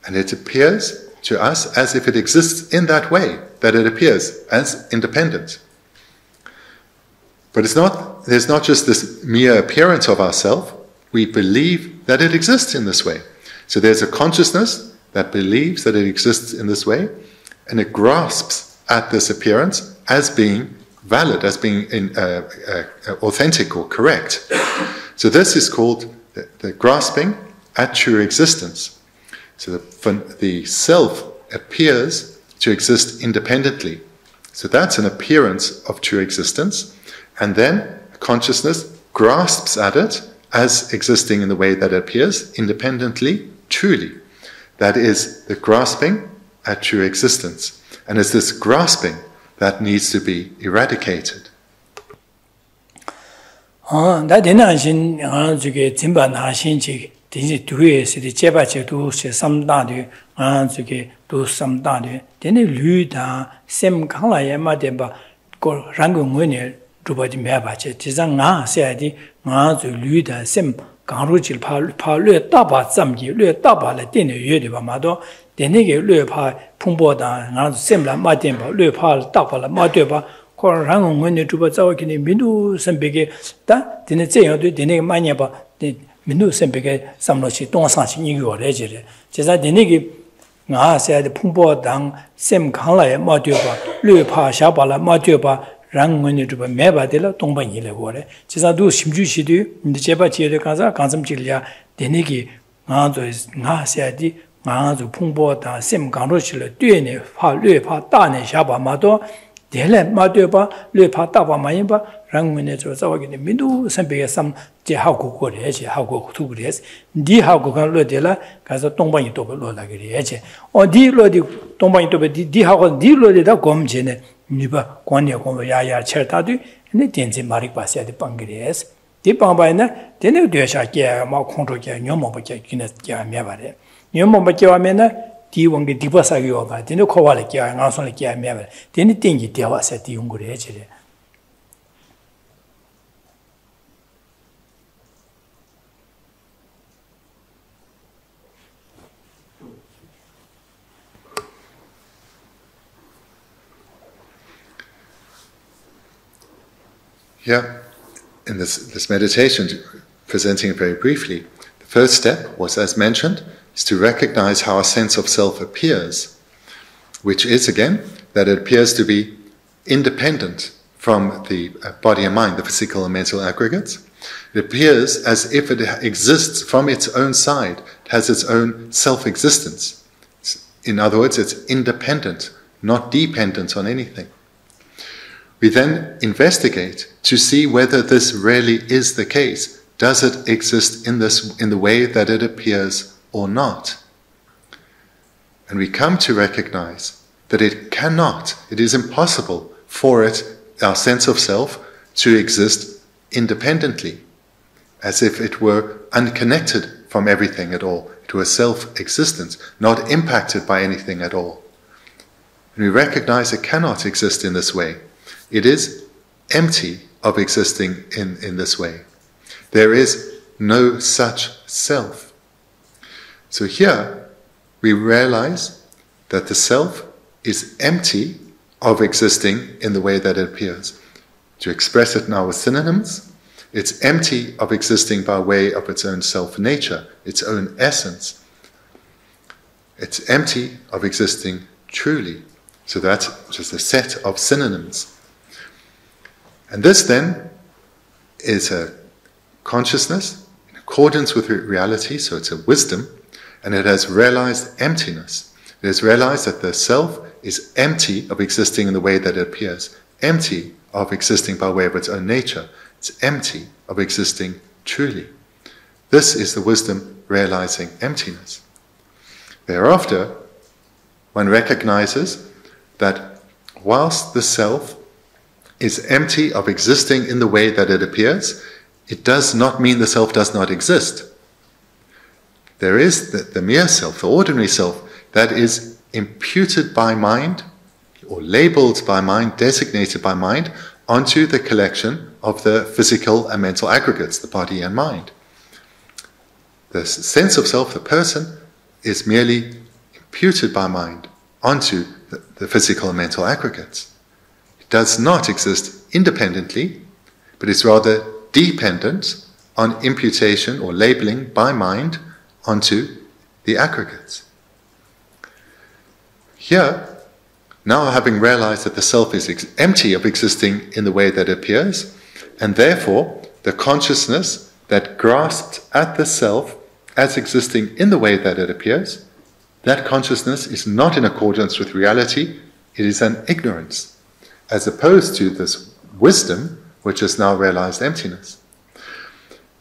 and it appears to us as if it exists in that way, that it appears as independent. But it's not, there's not just this mere appearance of ourself, we believe that it exists in this way. So there's a consciousness that believes that it exists in this way, and it grasps at this appearance as being valid, as being in, uh, uh, authentic or correct. So this is called the, the grasping at true existence. So the, the self appears to exist independently. So that's an appearance of true existence. And then consciousness grasps at it as existing in the way that it appears, independently, truly. That is the grasping at true existence. And it's this grasping that needs to be eradicated. Ah, that in a jin, I don't get timber, I think, Then two years the Chebache do say some daddy, Ranzuke do some daddy, then a luda, same color, Madeba, called Rangun winner, Drubad Mabache, Tisanga, said the Ranzu luda, same Ganruchil Palu Taba, some year Taba, Latin, Yudiba Mado, then they gave Lupa, Pumboda, and Sembla Madimba, Lupa, Tapa, Madeba. Rangun when the Jubazak in Bindu Sempege, that didn't say or do the name Maniaba, the Bindu Sempege, some logic, don't such in your legend. Just that the Nigi said Pumbo Dang, Sem Kala, Matuba, Lupa, Shabala, Matuba, Rangun to Meba de la Tomba Yelaware. Just I do Simjushi do, the Jebachi de Kaza, Kansam Chilia, the Nigi, Nanzo is Nasadi, Nanzo Pumbo, Sem Ganrochilla, Dune, Lupa, Tane, Shaba Mato. Dele Maduba, Lupa Tapa Mayimba, Ranguin was our in the middle, some big some Jehago Goreche, Hago two days, D Hago Lodela, Casa Tomba into Lodage, or D Lodi Tomba into D Hago, D Lodida Gomgene, Niba, Quania Gombaya, Chertadu, and the Tenzi Maripa said the Pangres. Deep on by now, then you do a shark, more control, no more, but you can't get me. No more, but you are men. He won't get deeper saga over, then you call like you and answer like you never. Then you think you tell us at the young age. Yeah, in this, this meditation, presenting it very briefly, the first step was, as mentioned, is to recognize how a sense of self appears, which is, again, that it appears to be independent from the body and mind, the physical and mental aggregates. It appears as if it exists from its own side, it has its own self-existence. In other words, it's independent, not dependent on anything. We then investigate to see whether this really is the case. Does it exist in this, in the way that it appears or not? And we come to recognize that it cannot, it is impossible for it, our sense of self, to exist independently, as if it were unconnected from everything at all. It were self-existence, not impacted by anything at all. And we recognize it cannot exist in this way. It is empty of existing in, in this way. There is no such self. So here, we realize that the self is empty of existing in the way that it appears. To express it now with synonyms, it's empty of existing by way of its own self-nature, its own essence. It's empty of existing truly. So that's just a set of synonyms. And this then is a consciousness in accordance with reality, so it's a wisdom. And it has realized emptiness. It has realized that the self is empty of existing in the way that it appears, empty of existing by way of its own nature. It's empty of existing truly. This is the wisdom realizing emptiness. Thereafter, one recognizes that whilst the self is empty of existing in the way that it appears, it does not mean the self does not exist. There is the, the mere self, the ordinary self, that is imputed by mind, or labeled by mind, designated by mind, onto the collection of the physical and mental aggregates, the body and mind. The sense of self, the person, is merely imputed by mind onto the, the physical and mental aggregates. It does not exist independently, but is rather dependent on imputation or labeling by mind onto the aggregates. Here, now having realized that the self is ex- empty of existing in the way that it appears, and therefore the consciousness that grasps at the self as existing in the way that it appears, that consciousness is not in accordance with reality, it is an ignorance, as opposed to this wisdom which has now realized emptiness.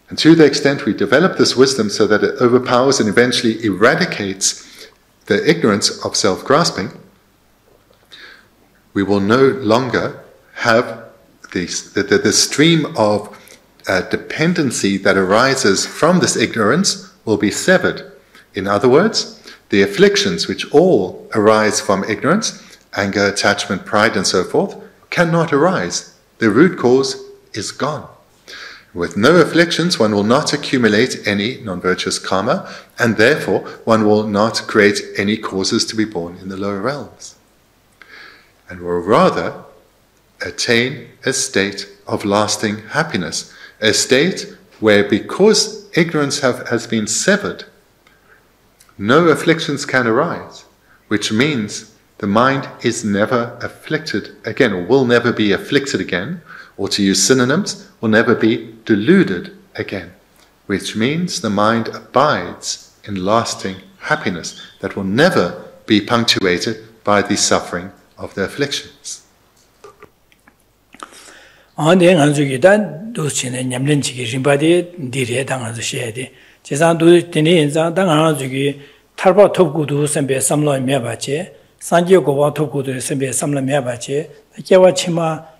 And to the extent we develop this wisdom so that it overpowers and eventually eradicates the ignorance of self-grasping, we will no longer have these, the, the, the stream of uh, dependency that arises from this ignorance will be severed. In other words, the afflictions which all arise from ignorance, anger, attachment, pride, and so forth, cannot arise. The root cause is gone. With no afflictions, one will not accumulate any non-virtuous karma, and therefore one will not create any causes to be born in the lower realms, and will rather attain a state of lasting happiness, a state where, because ignorance have, has been severed, no afflictions can arise, which means the mind is never afflicted again, or will never be afflicted again, or to use synonyms, will never be deluded again, which means the mind abides in lasting happiness that will never be punctuated by the suffering of the afflictions.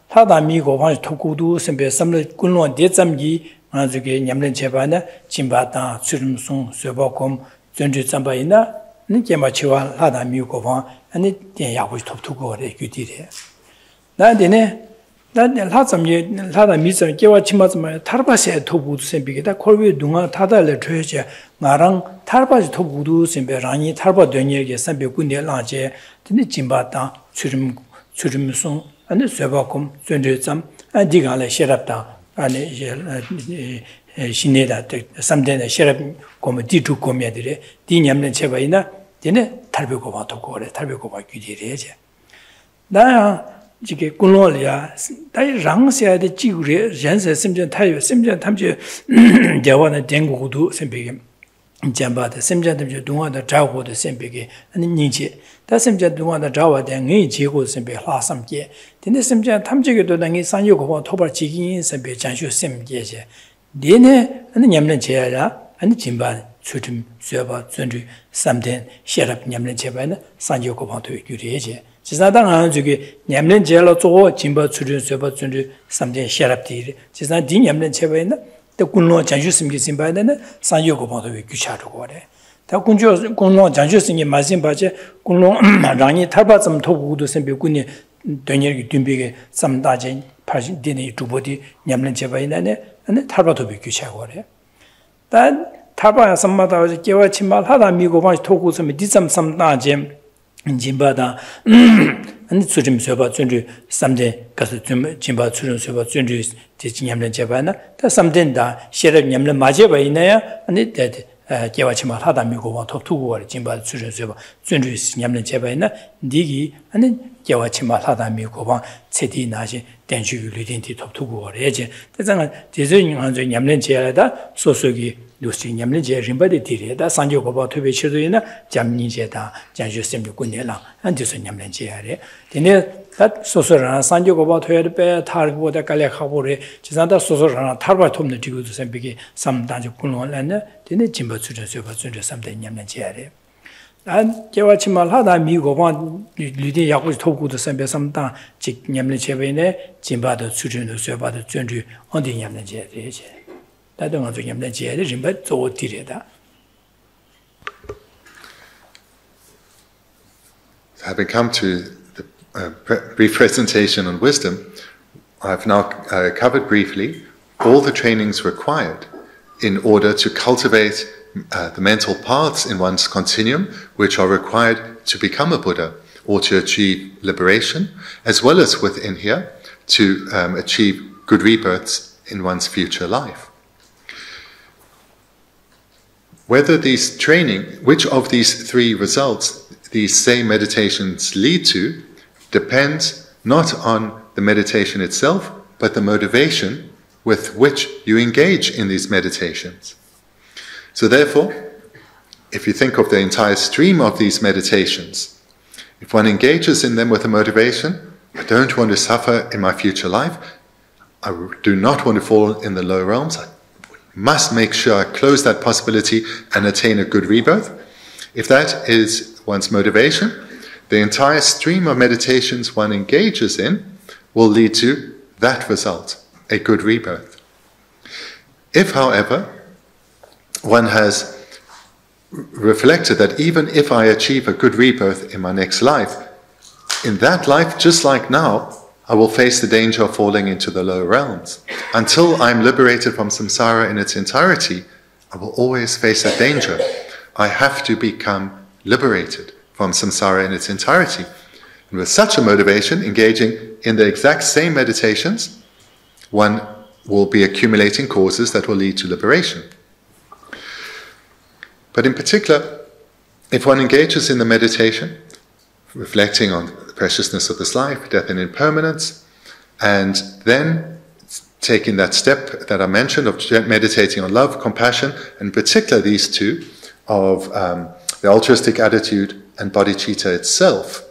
타다미 고반 토구두 선배 삼례 군론 대잠기 만족의 냠는 제반나 진바다 주름송 쇠복검 전주 잠바이나 니게 마치와 타다미 고반 아니 대야고 톱투고래 규디래 나한테네 나한테 타점이 타다미서 깨와 침마서 타르바세 토구두 선비게다 콜위 둥아 타달레 트여제 나랑 타르바지 토구두 선배랑이 타르바 되니게 선배 군대 라제 근데 진바다 주름 주름송 And the Sevakum, Sundritzam, and Digale Sherapta, and Shineda, someday a Sherap, come D two comedire, Dinyam and Chevaina, Dine, Tarbukova to Kore, Tarbukova Kudirege. Dia, Jiki Kunolia, Dai Rangsia, the Chigre, Jensen, Simjan Tai, Simjan Tamje, Jawana Dengu do Sempigim, Jamba, the Simjan Tamjadua, the Jago, the Sempigi, and Ninchi. That Simjan Duan the Jawa then goes and be Hasam Ye. Then Simjan Tamjig Dodangi San Yoko Toba Chigins and be Janshu Sim Yeje. Dine and the Yamlen Chera and the Jimba, Sutum, Serba, Sundry, Samden, Sherap Yamlen Cheban, San Yoko to Yurije. Chisadan Zugi, Yamlen Jello, Jimba, Sudun, Serba, Sundry, Samden, Sherap Tir, Chisan Din Yamlen Chebana, the Kunlo Janjusim Gisimba, San Yoko to Kushato. 다 군주 군노 장주스님 말씀 받지 군노 랑이 탈바점 토부도 선비군이 되니기 뒷비게 삼다진 팔십 되니 주보디 냠는 제바이나네 안 탈바도 비규샤고래 단 탈바 삼마다 제와 친말 하다 미고만 토고섬이 디점 삼다진 진바다 안 수림 쇠바 준주 삼대 가서 좀 진바 수림 쇠바 준주 대진 냠는 제바나 다 삼된다 셰럽 냠는 마제바이나야 아니 대 개와치마 하다미고와 톱투고와 진바 수준수요 준주스 냠는 제바이나 니기 아니 개와치마 하다미고와 체디나지 댄주유리딘티 톱투고와 예제 대장은 대전인 한저 냠는 제야다 소소기 뉴스 냠는 제 림바디 디레다 산조고바 토베치도이나 잠니제다 장주스미군네라 안주스 냠는 제야레 데네 딱 소소라나 산조고바 토에베 타르고다 칼레카보레 지산다 소소라나 타르바 톰네 지구도 셈비기 삼단주 군원란네 데네 진바 수준수 버준주 삼단 냠는 제야레 난 개와치말 하다 미고반 리디 야고스 토고도 셈베 삼단 직 냠는 제베네 진바도 수준수 바도 준주 언디 냠는 제야레 Having come to the uh, pre brief presentation on wisdom, I've now uh, covered briefly all the trainings required in order to cultivate uh, the mental paths in one's continuum, which are required to become a Buddha or to achieve liberation, as well as within here to um, achieve good rebirths in one's future life. Whether these training, which of these three results these same meditations lead to, depends not on the meditation itself, but the motivation with which you engage in these meditations. So therefore, if you think of the entire stream of these meditations, if one engages in them with a motivation, I don't want to suffer in my future life, I do not want to fall in the lower realms, must make sure I close that possibility and attain a good rebirth. If that is one's motivation, the entire stream of meditations one engages in will lead to that result, a good rebirth. If, however, one has reflected that even if I achieve a good rebirth in my next life, in that life, just like now, I will face the danger of falling into the lower realms. Until I'm liberated from samsara in its entirety, I will always face that danger. I have to become liberated from samsara in its entirety. And with such a motivation, engaging in the exact same meditations, one will be accumulating causes that will lead to liberation. But in particular, if one engages in the meditation, reflecting on the preciousness of this life, death and impermanence, and then taking that step that I mentioned of meditating on love, compassion, and in particular these two, of um, the altruistic attitude and bodhicitta itself.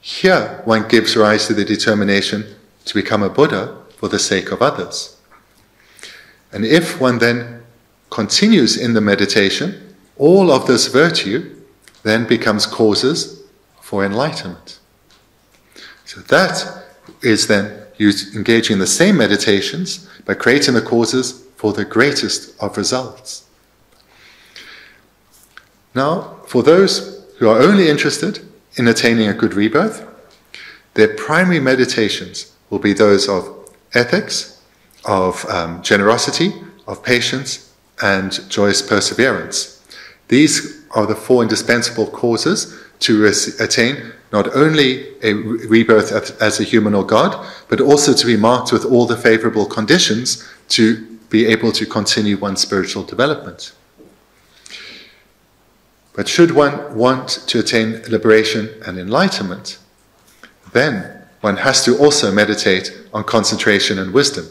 Here one gives rise to the determination to become a Buddha for the sake of others. And if one then continues in the meditation, all of this virtue then becomes causes for enlightenment. So that is then engaging in the same meditations by creating the causes for the greatest of results. Now, for those who are only interested in attaining a good rebirth, their primary meditations will be those of ethics, of um, generosity, of patience, and joyous perseverance. These are the four indispensable causes to attain not only a rebirth as a human or god, but also to be marked with all the favorable conditions to be able to continue one's spiritual development. But should one want to attain liberation and enlightenment, then one has to also meditate on concentration and wisdom,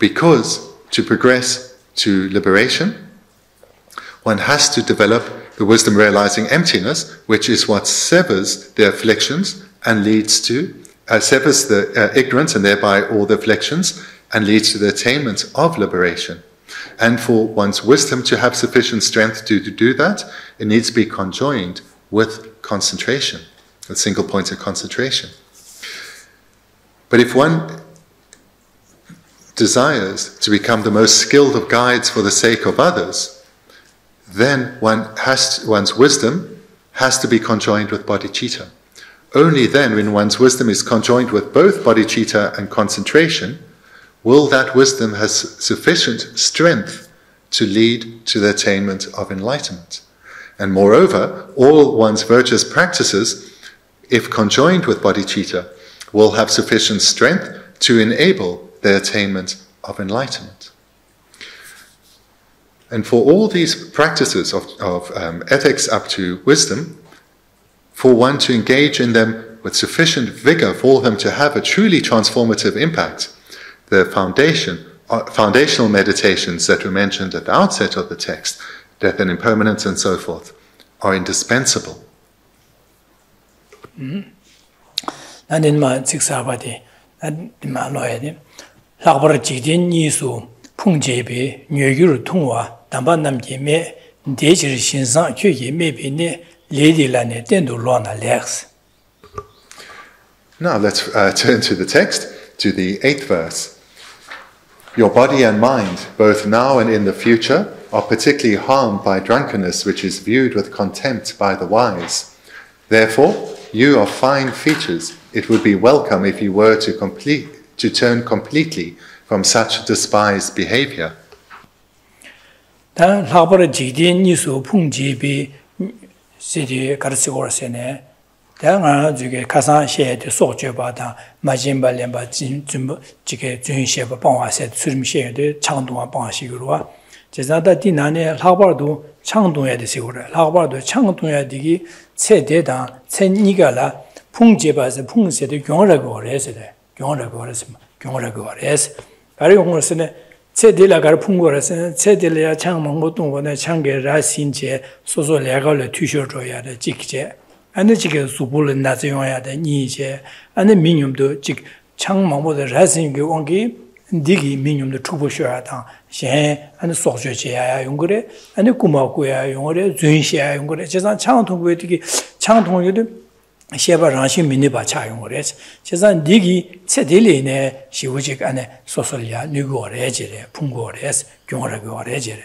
because to progress to liberation, one has to develop the wisdom realizing emptiness, which is what severs the afflictions and leads to, uh, severs the uh, ignorance and thereby all the afflictions, and leads to the attainment of liberation. And for one's wisdom to have sufficient strength to, to do that, it needs to be conjoined with concentration, with single points of concentration. But if one desires to become the most skilled of guides for the sake of others, then one has to, one's wisdom has to be conjoined with bodhicitta. Only then, when one's wisdom is conjoined with both bodhicitta and concentration, will that wisdom have sufficient strength to lead to the attainment of enlightenment. And moreover, all one's virtuous practices, if conjoined with bodhicitta, will have sufficient strength to enable the attainment of enlightenment. And for all these practices of, of um, ethics up to wisdom, for one to engage in them with sufficient vigor for them to have a truly transformative impact, the foundation, uh, foundational meditations that were mentioned at the outset of the text, death and impermanence and so forth, are indispensable. Mm-hmm. And in my sixabadi, and in my loyalty, Punjebe, New Yurtunwa, Dambanam Game, Dejishin San Kuye, maybe ne Lady Lane, Dendo Lona Lex. Now let's uh, turn to the text, to the eighth verse. Your body and mind, both now and in the future, are particularly harmed by drunkenness, which is viewed with contempt by the wise. Therefore, you are fine features. It would be welcome if you were to complete to turn completely from such despised behavior. Then Labor Jidin Yusu Punjibi City Karsigor Sene, then Juke Kazan Shed, Sojabata, Majimba Lemba Jimbo, Jike, Jun Sheba Ponga said, Surim Shed, Changdua Ponsigurua, Jesada Dinane, Labardu, Changdun at the Sigura, Labardu, Changdun at the Tse Dedan, Tse Nigala, Punjeba, the Pungs at the Yonago resident, Yonagorism, Yonagoris. Very often, Cedilla Garpungoras and Cedilla Changmongotun when a Changi Rasinje, Soso Legal, the Tusher Joya, the Jikje, and the Chicken Subul and Nazoya, the Nije, and the Minium do Jik Changmongo the Rasin Gongi, Diggy Minium the Tubushuratan, Shen, and the Soldier Chia Yungre, and the Kumakuya Yungre, Zunshia Yungre, just on Chantungi, Chantung. Sheba Ranshi Miniba Chayores, Chesan Digi, Cediline, Shiwujik and Sosolia, Nugor Egere, Pungores, Gyoragor Egere.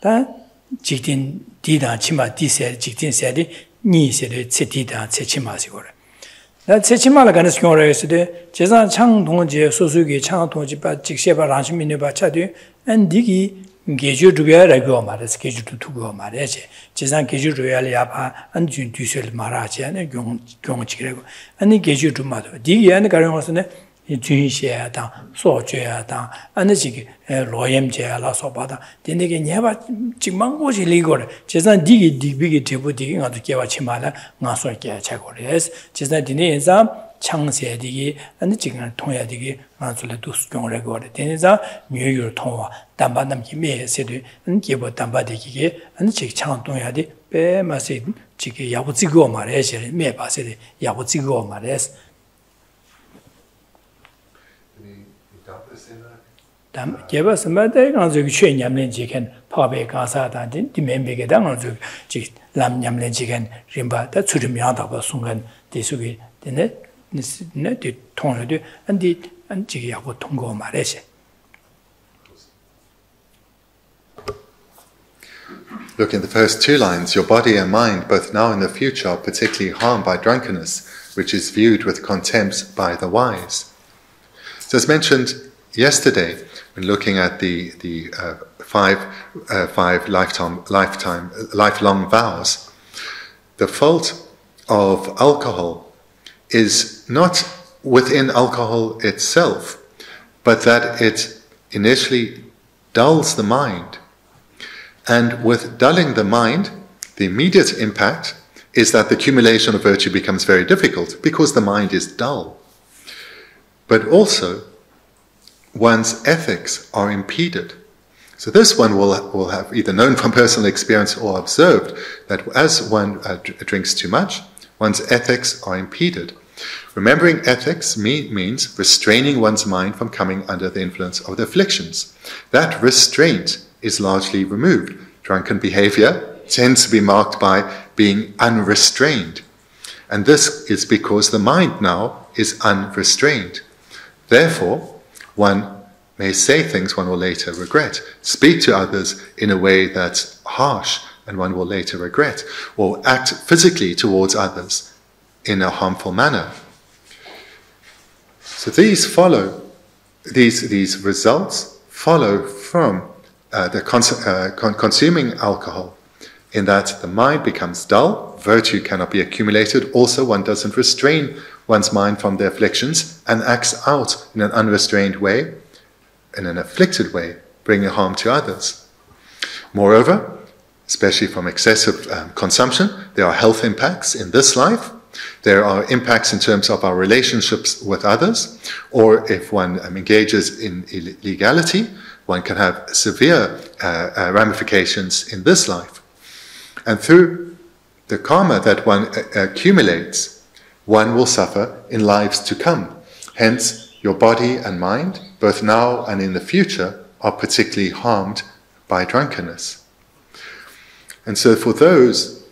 Then Jikdin Dida Chima D said, Jikdin said, Ni said, Cetida, Cechima Sigore. That Cechimala Ganascore is the Jesan Chang Tonji, Suzuki, Chang Tonji, but Jixeba Ranchimini Bachadu, and Digi Geju Duga Regoma, that's Geju to go Marece, Jesan Geju Dualiapa, and Jun Dusel Maracha, and Gong Chirego, and the Geju Dumato. Digi and Garosone. Tunisia, Soja, and the Jig, Royam Jay, La Sobata, then again, never Chimango's illegal. Chesna dig the big table digging out the Kiva Chimala, Nasoka Chagores, Chesna Dineza, Changse digi, and the chicken Toya digi, Nasoletus John Regor, Deneza, New York Toma, Dambadam Kime, said, and Kibo Dambadiki, and the Chick Chang Toyadi, Be Masid, Chiki Yabuzigo Mares, Mepa said, Yabuzigo Mares. Give us a matter on the chain yamlin chicken, Pabe Casata, the men big down on the lamb yamlin chicken, Rimba, that should be out of a sungan, the sugi, the net, the net, the tongue, and the and Chigiago Tongo Marese. Look in the first two lines, your body and mind, both now and the future, are particularly harmed by drunkenness, which is viewed with contempt by the wise. So as mentioned yesterday, when looking at the the uh, five uh, five lifetime lifetime lifelong vows, the fault of alcohol is not within alcohol itself, but that it initially dulls the mind. And with dulling the mind, the immediate impact is that the accumulation of virtue becomes very difficult because the mind is dull. But also, one's ethics are impeded. So this one will, will have either known from personal experience or observed that as one uh, drinks too much, one's ethics are impeded. Remembering ethics mean, means restraining one's mind from coming under the influence of the afflictions. That restraint is largely removed. Drunken behavior tends to be marked by being unrestrained. And this is because the mind now is unrestrained. Therefore, one may say things one will later regret, speak to others in a way that's harsh and one will later regret, or act physically towards others in a harmful manner. So these follow, these, these results follow from uh, the cons uh, con consuming alcohol, in that the mind becomes dull, virtue cannot be accumulated, also one doesn't restrain one's mind from the afflictions and acts out in an unrestrained way, in an afflicted way, bringing harm to others. Moreover, especially from excessive um, consumption, there are health impacts in this life. There are impacts in terms of our relationships with others, or if one um, engages in illegality, one can have severe uh, uh, ramifications in this life. And through the karma that one accumulates, one will suffer in lives to come. Hence, your body and mind, both now and in the future, are particularly harmed by drunkenness. And so for those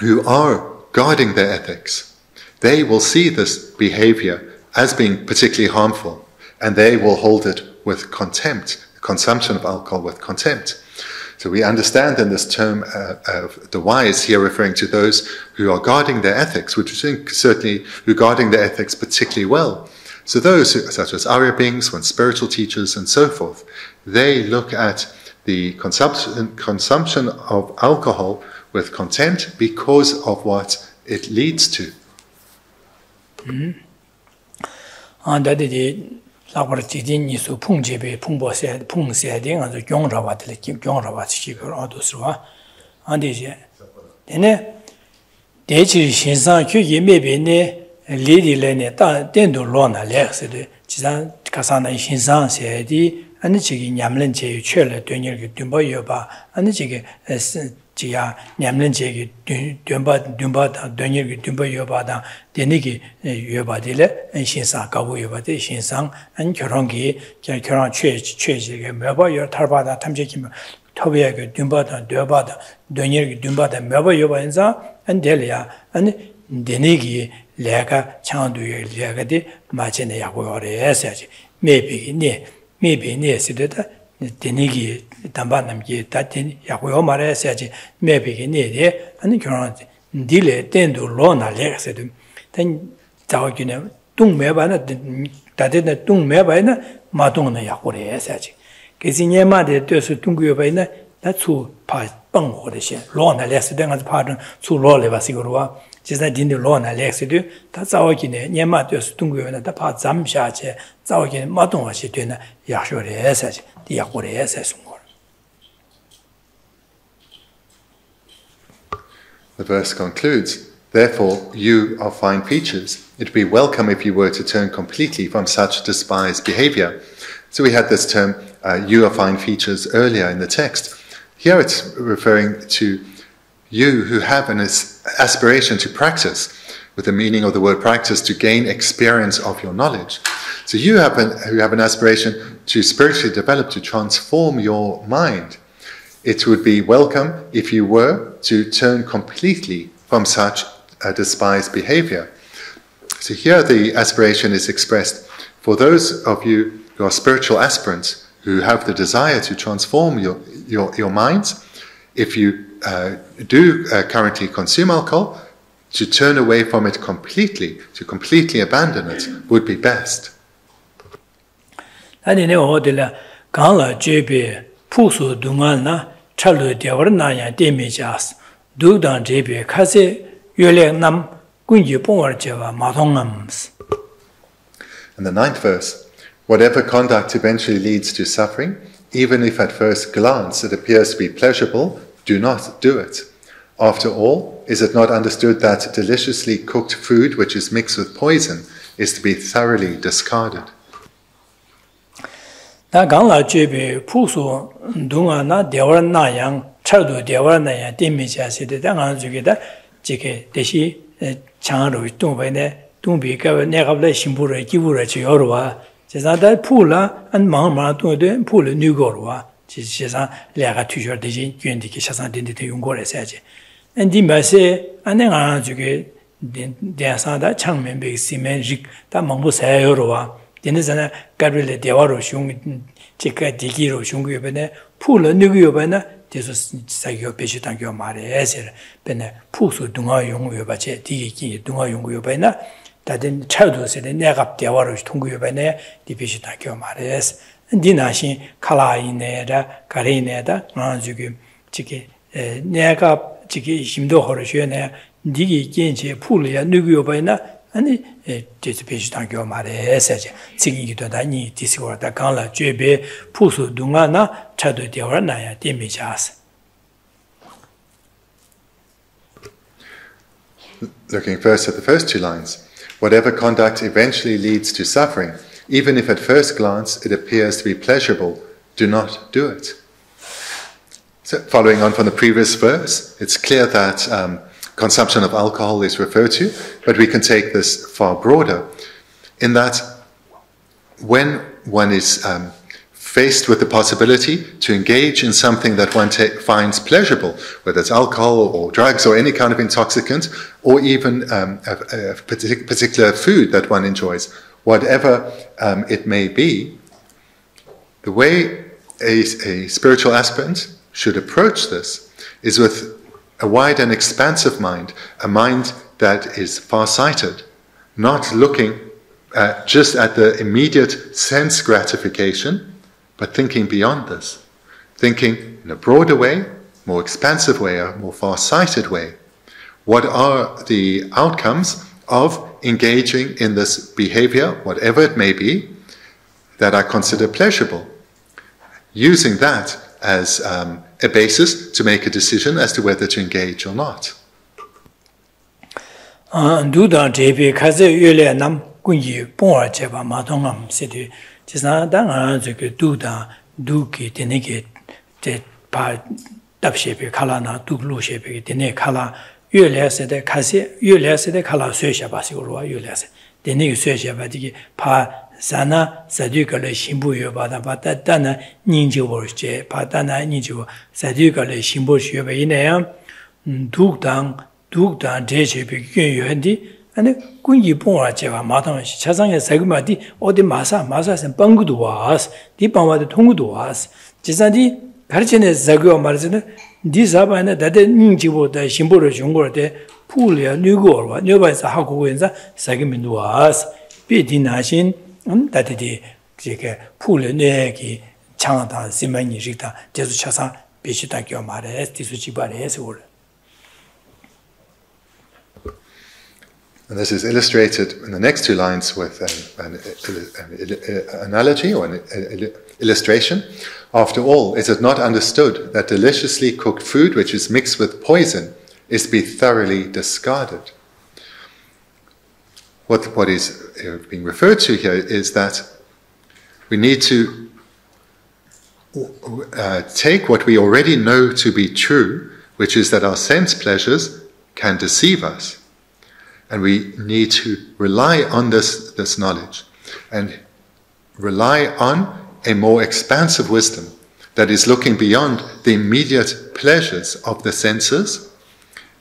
who are guarding their ethics, they will see this behavior as being particularly harmful, and they will hold it with contempt, the consumption of alcohol with contempt. So we understand in this term uh, of the wise here referring to those who are guarding their ethics, which we think certainly regarding their ethics particularly well. So those who, such as Arya beings, one's spiritual teachers and so forth, they look at the consumption, consumption of alcohol with contempt because of what it leads to. Mm-hmm. And that it, I Denigi Yobadile, and Shinsan Kabu Yobadi, Shinsan, and Kurongi, Kuran Church, Church, Murba, your Tarbada, Tamjikim, Tobiago, Dumbata, Durbada, Dunyerg, Dumbata, Murba Yobanza, and Delia, and Denigi, Lega, Chandu Legadi, Machine Yago, Essage, maybe near, maybe near Sidata, 데니기 담바남기 다티 야고요 말해야지 매비게 네데 아니 결혼 딜에 땐도 로나렉스든 땐 자오기네 동매바나 다데네 동매바이나 마동네 야고래야지 게지네마데 뜻을 동구여바이나 다추 파뻥거듯이 로나렉스든 아주 파든 추 로레바시고와 제가 딘데 로나렉스드 다 자오기네 네마뜻을 동구여나 다 파잠샤체 자오기네 마동아시 되나 야쇼래야지 Yeah, what is it? The verse concludes, therefore you are fine creatures. It would be welcome if you were to turn completely from such despised behavior. So we had this term, uh, you are fine creatures, earlier in the text. Here it's referring to you who have an aspiration to practice, with the meaning of the word practice, to gain experience of your knowledge. So you have an, you have an aspiration to spiritually develop, to transform your mind. It would be welcome if you were to turn completely from such a despised behavior. So here the aspiration is expressed for those of you who are spiritual aspirants, who have the desire to transform your, your, your minds. If you uh, do uh, currently consume alcohol, to turn away from it completely, to completely abandon it, would be best. I didn't know the Gala J B Pusu Dumana, Chalu Devarnaya Demijas, Dudan J B Kazi, Yulenam, Gunji Pongarjeva, Matongams. And the ninth verse, whatever conduct eventually leads to suffering, even if at first glance it appears to be pleasurable, do not do it. After all, is it not understood that deliciously cooked food which is mixed with poison is to be thoroughly discarded? The Gangla Jibi Pusu Dunga na Devarna Yang, Chadu Devarna Yang, Dimija City, Dangazugida, Jiki, Deshi, Changaru, Tumbene, Tumbi, Negabla, Shimbura, Kibura, Chiorwa, Chesada Pula, and Mamma Tunde, Pula, Nugorwa, Chesan, Lega Tuja, Deji, Yundiki, Chasan, Dinditi, Ungore, Saji. And Dimbase, and Nangazuki, Dansanda, Changmen, Big Simenjik, Tamangusa, Yorwa. Then Gabriel Deoro Shung, Chica Digiro Shungu Bene, Pula Nugu Bene, this was Sagio Peshitangio Mare Ezer, Bene, Pusu Dunga Yungu Bache, Digi, Dunga Yungu Bene, that in childhood said the Negap Deoro Tungu Bene, the Peshitangio Mares, and Dinashi, Kala ineda, Karineda, Nanzugu, Chiki, Negap, Chiki, Shimdo Horishune, Digi Genji, Pulia Nugu Bene, and this page thank you mare sage singing to the ni discord the Gangla J B Pusu Dunga na Chadu Devarnaya Dimijas. Looking first at the first two lines, whatever conduct eventually leads to suffering, even if at first glance it appears to be pleasurable, do not do it. So following on from the previous verse, it's clear that um, consumption of alcohol is referred to, but we can take this far broader, in that when one is um, faced with the possibility to engage in something that one finds pleasurable, whether it's alcohol or drugs or any kind of intoxicant, or even um, a, a particular food that one enjoys, whatever um, it may be, the way a, a spiritual aspirant should approach this is with a wide and expansive mind, a mind that is far-sighted, not looking uh, just at the immediate sense gratification, but thinking beyond this, thinking in a broader way, more expansive way, a more far-sighted way. What are the outcomes of engaging in this behavior, whatever it may be, that are considered pleasurable? Using that as um, a basis to make a decision as to whether to engage or not. Sana Sadukale Shimbuyo Bada Batana Ninja Worche, Patana Ninju, Sadukale Shimbushio Inam, Dugdang, Dugdan Jeshi Begundi, 근데 군이 봉아 제가 마당시 차상에 세금마디 어디 마사 마사선 빵구도 와스 디방마도 통구도 와스 지산디 가르치네 자고 말지는 디사바네 다데 닝지보다 심보를 중고때 풀려 뉘고와 녀바서 하고 인자 세금도 와스 비디나신 음 다데디 그게 풀려내기 장하다 심만이 식다 제수 차상 비시다 겨 말에 디수지발에 세월. And this is illustrated in the next two lines with an, an, an, an analogy or an, an illustration. After all, is it not understood that deliciously cooked food which is mixed with poison is to be thoroughly discarded? What, what is being referred to here is that we need to uh, take what we already know to be true, which is that our sense pleasures can deceive us. And we need to rely on this, this knowledge and rely on a more expansive wisdom that is looking beyond the immediate pleasures of the senses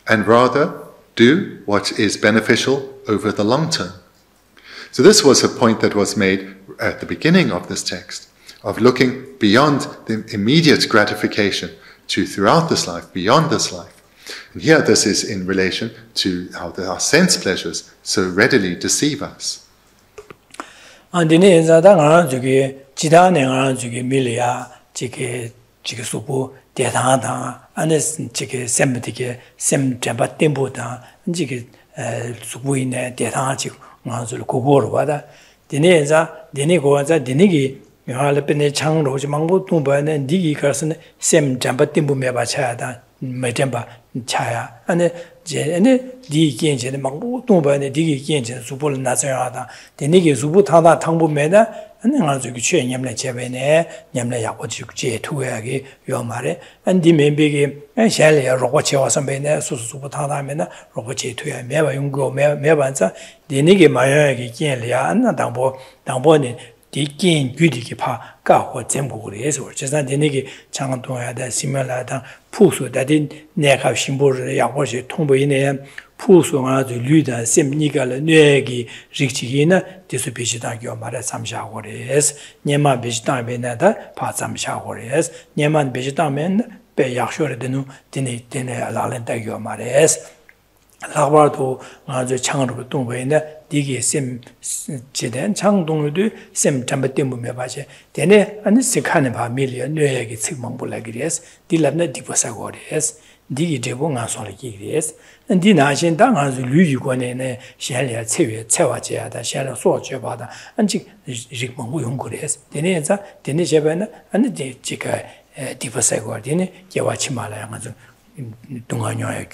and rather do what is beneficial over the long term. So this was a point that was made at the beginning of this text, of looking beyond the immediate gratification to throughout this life, beyond this life. And here this is in relation to how the, our sense pleasures so readily deceive us. And in Medemba Chaya, and Jen, the Genji, the Mangutumba, and the Digi Genji, Supol Nazarada, the Nigi Subutana, Tambu Meda, and the Nazuki, Yamle Chevene, Yamle Yakuchi, Tuagi, Yomare, and Dimebigi, and Shelley, Roche or some Bene, Susubutana Mena, Roche to Meva Yungo, Mevanza, the Nigi Mayagi, Genlia, and Dambo, Damboni. Dikin Gudikipa, Gaho Temple is, or just not the Nigi, Changantoya, the Simulata, Pusu, that in Neka Shimbor, Yawashi, Tombo in him, Pusu, and the Luda, Sim Nigal, Negi, Richigina, Disupishita, your mother, Samsha, what is, Neman Bishtam Benata, Patsamsha, what is, Neman Bishtamen, Payashore denu, Dini, Dene, Lalenta, your mother is. Lavarto, the Changro Tumba, Digi, Sim Chiden, Changdong do, Sim Chambatimbu Mebache, Dene, and the Sikanaba million, Nuegi Sigmambulagres, Dilabna Diposagores, Digi Jebunga Soligres, and Dinashin Dangas Luguane, Shelia, Tevia, Tevachia, the Shelia Sorchevada, and Jigmangungures, Deneza, Denishabana, and the Chica Diposagordine, Yawachimala. We do all need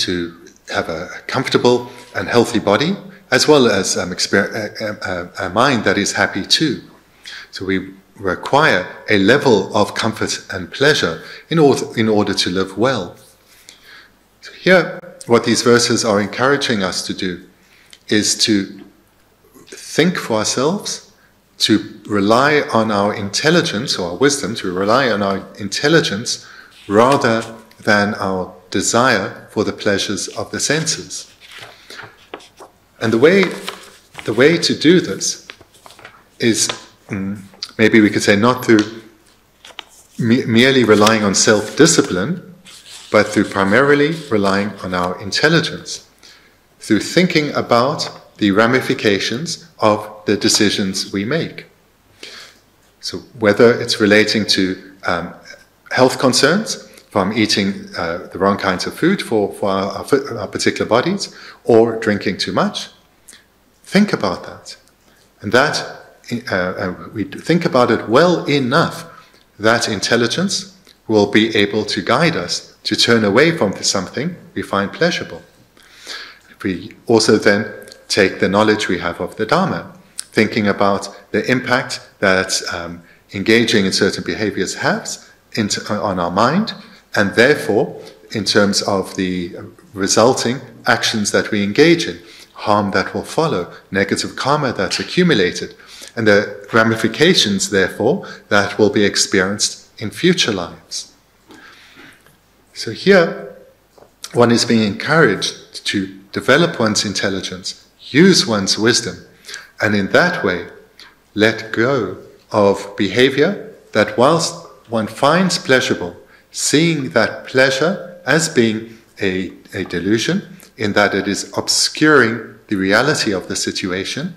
to have a comfortable and healthy body, as well as um, a, a, a mind that is happy too. So we require a level of comfort and pleasure in order, in order to live well. So here, what these verses are encouraging us to do is to think for ourselves, to rely on our intelligence or our wisdom, to rely on our intelligence rather than our desire for the pleasures of the senses. And the way, the way to do this is, maybe we could say, not through merely relying on self-discipline, but through primarily relying on our intelligence, through thinking about the ramifications of the decisions we make. So whether it's relating to um, health concerns, from eating uh, the wrong kinds of food for, for our, our particular bodies, or drinking too much, think about that. And that, uh, we think about it well enough, that intelligence will be able to guide us to turn away from something we find pleasurable. We also then take the knowledge we have of the Dharma, thinking about the impact that um, engaging in certain behaviors has on our mind, and therefore, in terms of the resulting actions that we engage in, harm that will follow, negative karma that's accumulated, and the ramifications, therefore, that will be experienced in future lives. So here, one is being encouraged to develop one's intelligence, use one's wisdom, and in that way, let go of behavior that whilst one finds pleasurable, seeing that pleasure as being a, a delusion, in that it is obscuring the reality of the situation,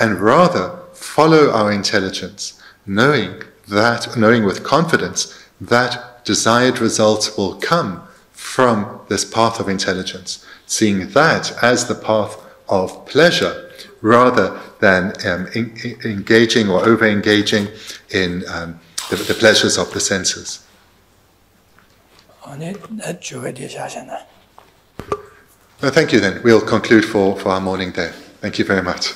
and rather follow our intelligence, knowing that, knowing with confidence that desired results will come from this path of intelligence, seeing that as the path of pleasure, rather than um, in, in engaging or over-engaging in um, the, the pleasures of the senses. Well, thank you then. We'll conclude for, for our morning there. Thank you very much.